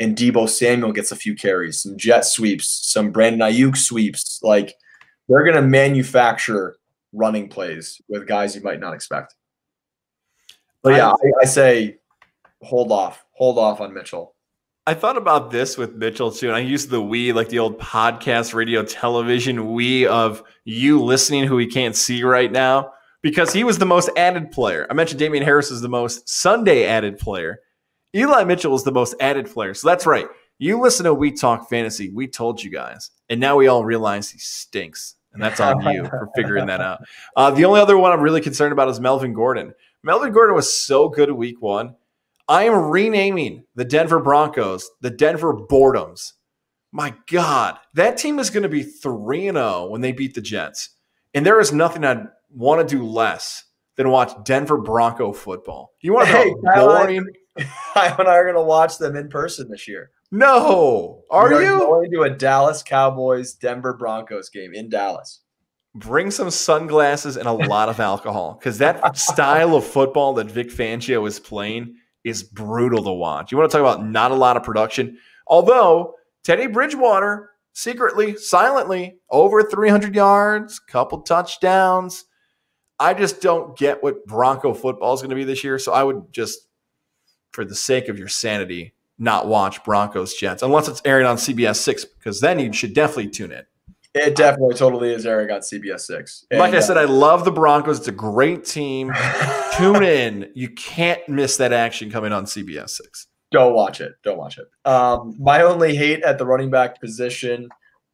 and Deebo Samuel gets a few carries, some jet sweeps, some Brandon Ayuk sweeps. Like they're going to manufacture running plays with guys you might not expect. But yeah, I say hold off on Mitchell. I thought about this with Mitchell too, and I used the we, like the old podcast, radio, television we of you listening who we can't see right now, because he was the most added player. I mentioned Damian Harris is the most Sunday added player. Eli Mitchell is the most added player. So that's right. You listen to We Talk Fantasy. We told you guys, and now we all realize he stinks, and that's on you for figuring that out. The only other one I'm really concerned about is Melvin Gordon. Melvin Gordon was so good week one. I am renaming the Denver Broncos the Denver Boredoms. My God, that team is going to be 3-0 when they beat the Jets. And there is nothing I'd want to do less than watch Denver Bronco football. You want to boring? Kyle and I are going to watch them in person this year. No. We're going to a Dallas Cowboys Denver Broncos game in Dallas. Bring some sunglasses and a lot of alcohol, because that style of football that Vic Fangio is playing is brutal to watch. You want to talk about not a lot of production. Although Teddy Bridgewater secretly, silently, over 300 yards, couple touchdowns. I just don't get what Bronco football is going to be this year. So I would just, for the sake of your sanity, not watch Broncos Jets, unless it's airing on CBS 6, because then you should definitely tune in. It definitely totally is airing on CBS 6. And like I said, I love the Broncos. It's a great team. Tune in. You can't miss that action coming on CBS 6. Don't watch it. Don't watch it. My only hate at the running back position,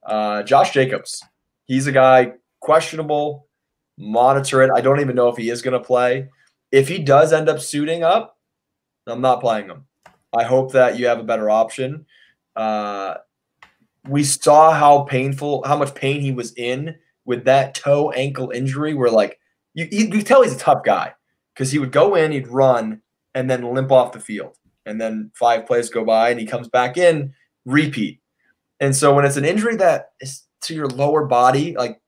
Josh Jacobs. He's a guy questionable. Monitor it. I don't even know if he is going to play. If he does end up suiting up, I'm not playing him. I hope that you have a better option. We saw how much pain he was in with that toe ankle injury. Where like you tell he's a tough guy, because he would go in, he'd run, and then limp off the field, and then 5 plays go by, and he comes back in, repeat. And so when it's an injury that is to your lower body, like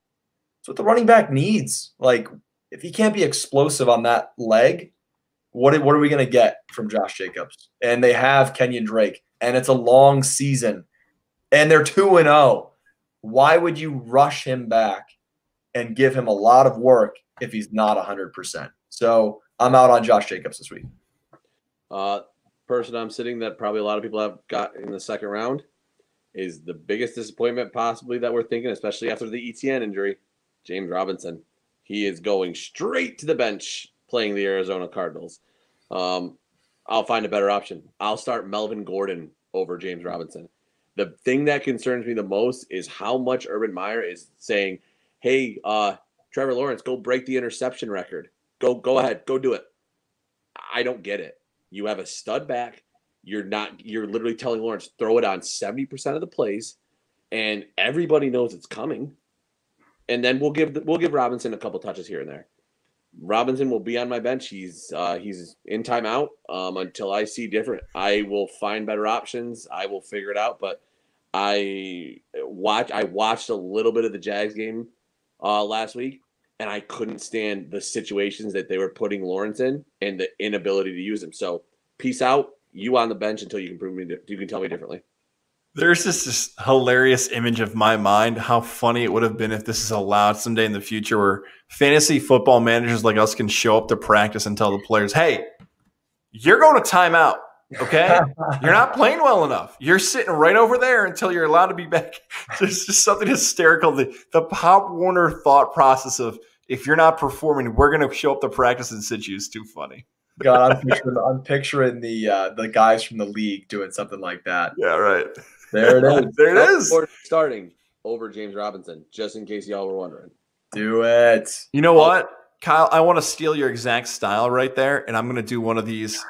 it's what the running back needs. Like if he can't be explosive on that leg, what are we gonna get from Josh Jacobs? And they have Kenyon Drake, and it's a long season. And they're 2-0. Why would you rush him back and give him a lot of work if he's not 100%? So I'm out on Josh Jacobs this week. Person I'm sitting that probably a lot of people have got in the second round is the biggest disappointment possibly that we're thinking, especially after the ETN injury, James Robinson. He is going straight to the bench playing the Arizona Cardinals. I'll find a better option. I'll start Melvin Gordon over James Robinson. The thing that concerns me the most is how much Urban Meyer is saying, hey, Trevor Lawrence, go break the interception record. Go ahead. Go do it. I don't get it. You have a stud back. You're literally telling Lawrence, throw it on 70% of the plays, and everybody knows it's coming. And then we'll give Robinson a couple touches here and there. Robinson will be on my bench. He's in timeout until I see different. I will find better options. I will figure it out. But I watched a little bit of the Jags game last week, and I couldn't stand the situations that they were putting Lawrence in and the inability to use him. So peace out. You on the bench until you can prove me. You can tell me differently. There's this hilarious image of my mind, how funny it would have been if this is allowed someday in the future, where fantasy football managers like us can show up to practice and tell the players, hey, you're going to timeout, okay? You're not playing well enough. You're sitting right over there until you're allowed to be back. There's just something hysterical. The Pop Warner thought process of, if you're not performing, we're going to show up to practice in situ is too funny. God, I'm picturing the guys from the league doing something like that. Yeah, right. There it is. There it is. Starting over James Robinson, just in case y'all were wondering. Do it. You know what, Kyle? I want to steal your exact style right there, and I'm going to do one of these.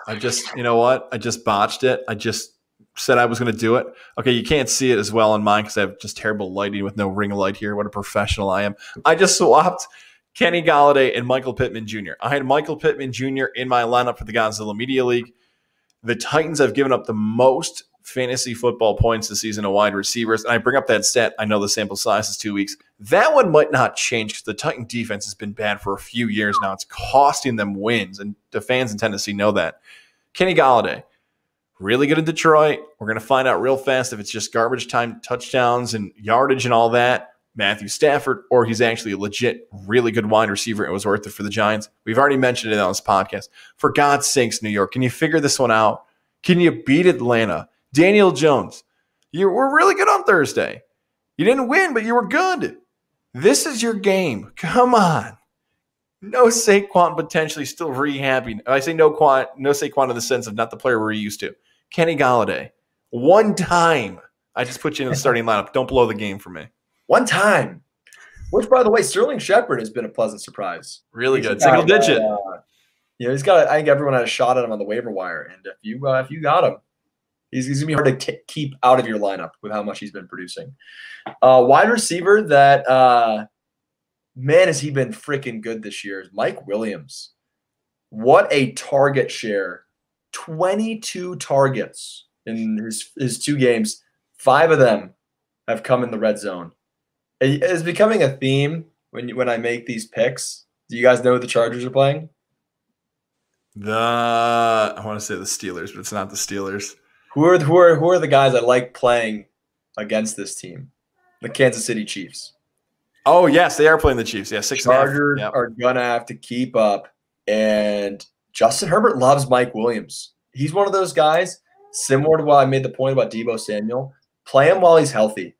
You know what? I just botched it. I just said I was going to do it. Okay, you can't see it as well on mine because I have just terrible lighting with no ring light here. What a professional I am. I just swapped Kenny Golladay and Michael Pittman Jr. I had Michael Pittman Jr. in my lineup for the Gonzilla Media League. The Titans have given up the most fantasy football points this season to wide receivers. And I bring up that stat. I know the sample size is 2 weeks. That one might not change because the Titan defense has been bad for a few years now. It's costing them wins, and the fans in Tennessee know that. Kenny Golladay, really good in Detroit. We're going to find out real fast if it's just garbage time touchdowns and yardage and all that, Matthew Stafford, or he's actually a legit, really good wide receiver. It was worth it for the Giants. We've already mentioned it on this podcast. For God's sakes, New York, can you figure this one out? Can you beat Atlanta? Daniel Jones, you were really good on Thursday. You didn't win, but you were good. This is your game. Come on. No Saquon potentially still rehabbing. I say no Saquon in the sense of not the player we're used to. Kenny Golladay, one time. I just put you in the starting lineup. Don't blow the game for me. One time. Which, by the way, Sterling Shepard has been a pleasant surprise. Really good. Single digit. Yeah, he's got. I think everyone had a shot at him on the waiver wire. And if you got him, he's going to be hard to keep out of your lineup with how much he's been producing. Wide receiver that, man, has he been freaking good this year is Mike Williams. What a target share. 22 targets in his two games. 5 of them have come in the red zone. It is becoming a theme when I make these picks. Do you guys know what the Chargers are playing? I want to say the Steelers, but it's not the Steelers. Who are the guys I like playing against this team? The Kansas City Chiefs. Oh yes, they are playing the Chiefs. Yeah, 6.5. Chargers are gonna have to keep up. And Justin Herbert loves Mike Williams. He's one of those guys, similar to what I made the point about Deebo Samuel. Play him while he's healthy.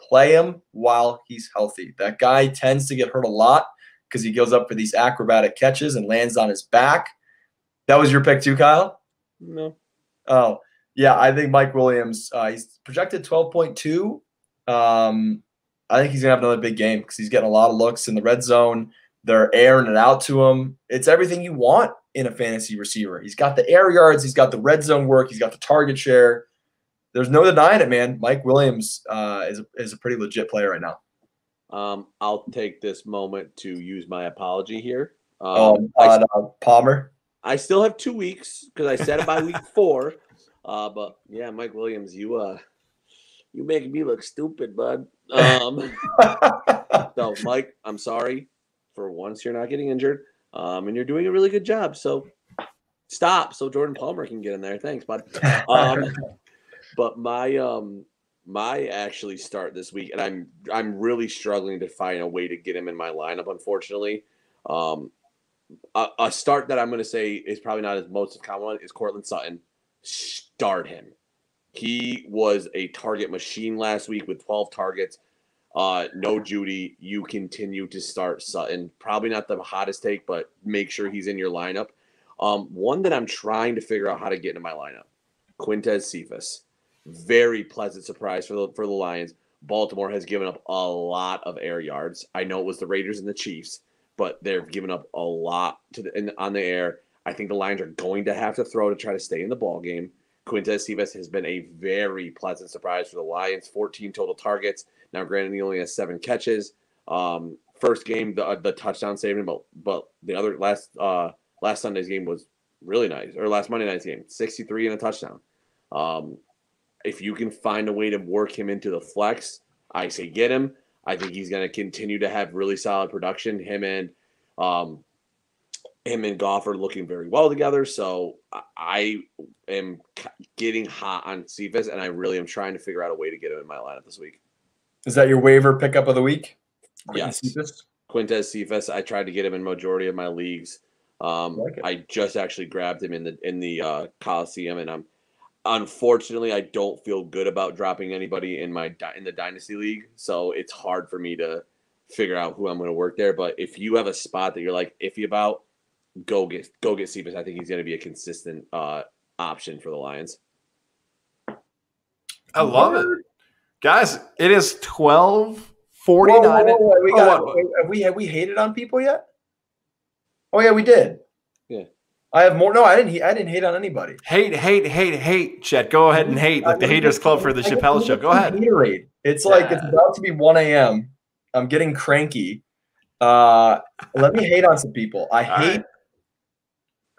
Play him while he's healthy. That guy tends to get hurt a lot because he goes up for these acrobatic catches and lands on his back. That was your pick too, Kyle? No. Oh, yeah. I think Mike Williams, he's projected 12.2. I think he's going to have another big game because he's getting a lot of looks in the red zone. They're airing it out to him. It's everything you want in a fantasy receiver. He's got the air yards. He's got the red zone work. He's got the target share. There's no denying it, man. Mike Williams is a pretty legit player right now. I'll take this moment to use my apology here. Palmer. I still have 2 weeks because I said it by week 4. But yeah, Mike Williams, you make me look stupid, bud. No, Mike, I'm sorry. For once, you're not getting injured, and you're doing a really good job. So stop, so Jordan Palmer can get in there. Thanks, bud. But my actually start this week, and I'm really struggling to find a way to get him in my lineup, unfortunately. A start that I'm going to say is probably not his most common one is Cortland Sutton. Start him. He was a target machine last week with 12 targets. No, Judy, you continue to start Sutton. Probably not the hottest take, but make sure he's in your lineup. One that I'm trying to figure out how to get into my lineup. Quintez Cephas, very pleasant surprise for the Lions. Baltimore has given up a lot of air yards. I know it was the Raiders and the Chiefs, but they've given up a lot on the air. I think the Lions are going to have to throw to try to stay in the ball game. Quintez Cephas has been a very pleasant surprise for the Lions. 14 total targets. Now, granted, he only has 7 catches. First game, the touchdown saving, but the other last Sunday's game was really nice, or last Monday night's game, 63 and a touchdown. If you can find a way to work him into the flex, I say get him. I think he's going to continue to have really solid production. Him and Goff are looking very well together. So I am getting hot on Cephas, and I really am trying to figure out a way to get him in my lineup this week. Is that your waiver pickup of the week? Yes. Quintez Cephas. I tried to get him in majority of my leagues. I just actually grabbed him in the Coliseum, and unfortunately I don't feel good about dropping anybody in the Dynasty League, so it's hard for me to figure out who I'm going to work there. But if you have a spot that you're like iffy about, go get Cephas. I think he's going to be a consistent option for the Lions. I love it. Guys, it is 12:49. Have we hated on people yet? Oh yeah, we did. Yeah, I have more. No, I didn't hate on anybody. Hate, Chet. Go ahead and hate, like the Haters Club for the Chappelle Show. Go ahead. It's like it's about to be 1 a.m. I'm getting cranky. Let me hate on some people. I hate. Right.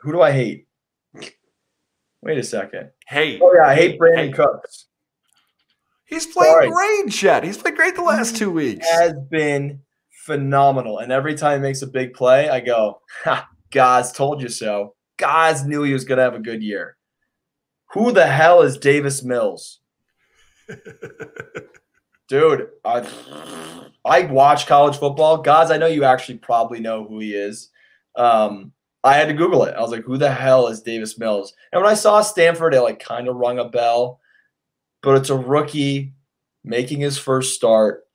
Who do I hate? Wait a second. Hate. Oh yeah, I hate Brandon Cooks. He's played great, Chet. He's played great the last 2 weeks. Has been phenomenal. And every time he makes a big play, I go, ha, Gozz told you so. Gozz knew he was going to have a good year. Who the hell is Davis Mills? Dude, I watch college football. Gozz, I know you actually probably know who he is. I had to Google it. I was like, who the hell is Davis Mills? And when I saw Stanford, it like kind of rung a bell. But it's a rookie making his first start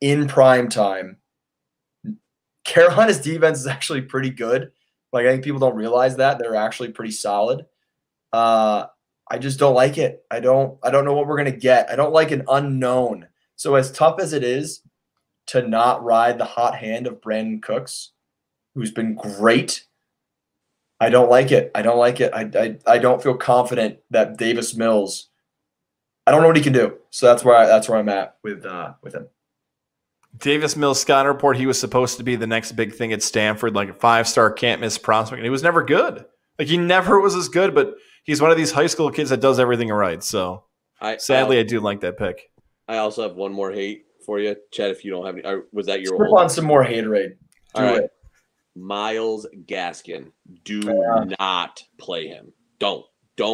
in prime time. Carolina's defense is actually pretty good. Like, I think people don't realize that. They're actually pretty solid. I just don't like it. I don't know what we're going to get. I don't like an unknown. So as tough as it is to not ride the hot hand of Brandon Cooks, who's been great, I don't like it. I don't like it. I don't feel confident that Davis Mills, I don't know what he can do. So that's where I'm at with him. Davis Mills, Scott Report, he was supposed to be the next big thing at Stanford, like a five-star can't-miss prospect, and he was never good. Like, he never was as good, but he's one of these high school kids that does everything right. So, sadly, I do like that pick. I also have one more hate for you, Chad, if you don't have any. Was that your one? On some more haterade. All right. It. Myles Gaskin. Do not play him. Don't. They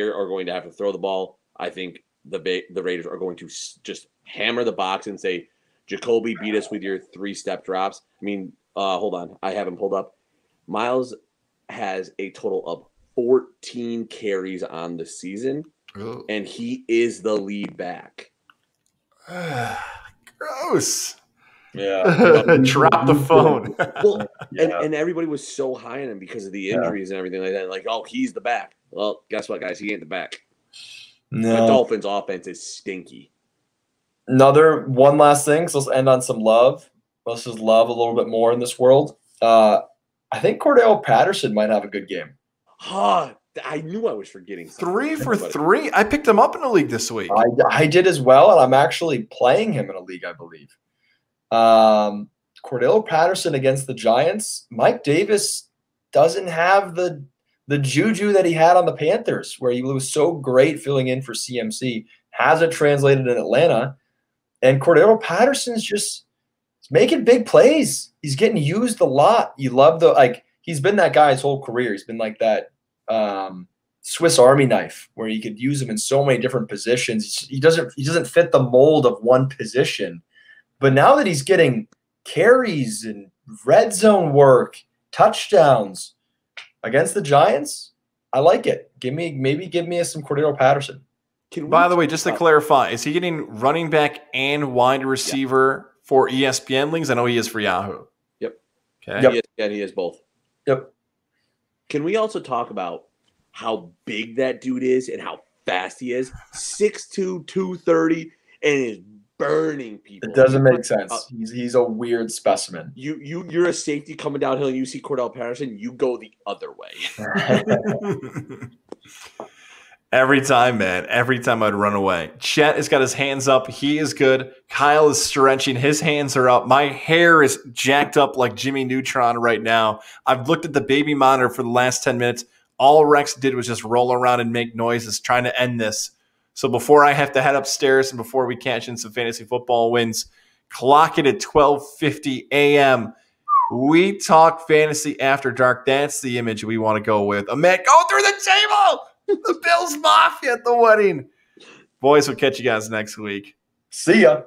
are going to have to throw the ball. I think the Raiders are going to just hammer the box and say, Jacoby, beat us with your three-step drops. I mean, hold on. I have him pulled up. Myles has a total of 14 carries on the season, and he is the lead back. Gross. Yeah. Drop the phone. Well, yeah. and everybody was so high on him because of the injuries and everything like that. Like, oh, he's the back. Well, guess what, guys? He ain't the back. No. The Dolphins' offense is stinky. Another one last thing, so let's end on some love. Let's just love a little bit more in this world. I think Cordell Patterson might have a good game. I knew I was forgetting something. 3 for 3. I picked him up in a league this week. I did as well, and I'm actually playing him in a league, I believe. Cordell Patterson against the Giants. Mike Davis doesn't have the juju that he had on the Panthers, where he was so great filling in for CMC. Hasn't translated in Atlanta. And Cordell Patterson's just making big plays. He's getting used a lot. You love the, like, he's been that guy his whole career. He's been like that Swiss Army knife where you could use him in so many different positions. He doesn't fit the mold of one position. But now that he's getting carries and red zone work, touchdowns against the Giants, I like it. Give me some Cordell Patterson. By the way, just to clarify, is he getting running back and wide receiver for ESPN leagues? I know he is for Yahoo. Yep. Okay. Yep. ESPN, he is both. Yep. Can we also talk about how big that dude is and how fast he is? 6'2", 230, and is burning people. It doesn't make sense. He's a weird specimen. You're a safety coming downhill and you see Cordell Patterson, you go the other way. Every time, man. Every time I'd run away. Chet has got his hands up. He is good. Kyle is stretching. His hands are up. My hair is jacked up like Jimmy Neutron right now. I've looked at the baby monitor for the last 10 minutes. All Rex did was just roll around and make noises trying to end this. So before I have to head upstairs and before we cash in some fantasy football wins, clock it at 12:50 a.m. We talk fantasy after dark. That's the image we want to go with. A man go through the table. The Bills Mafia at the wedding. Boys, we'll catch you guys next week. See ya.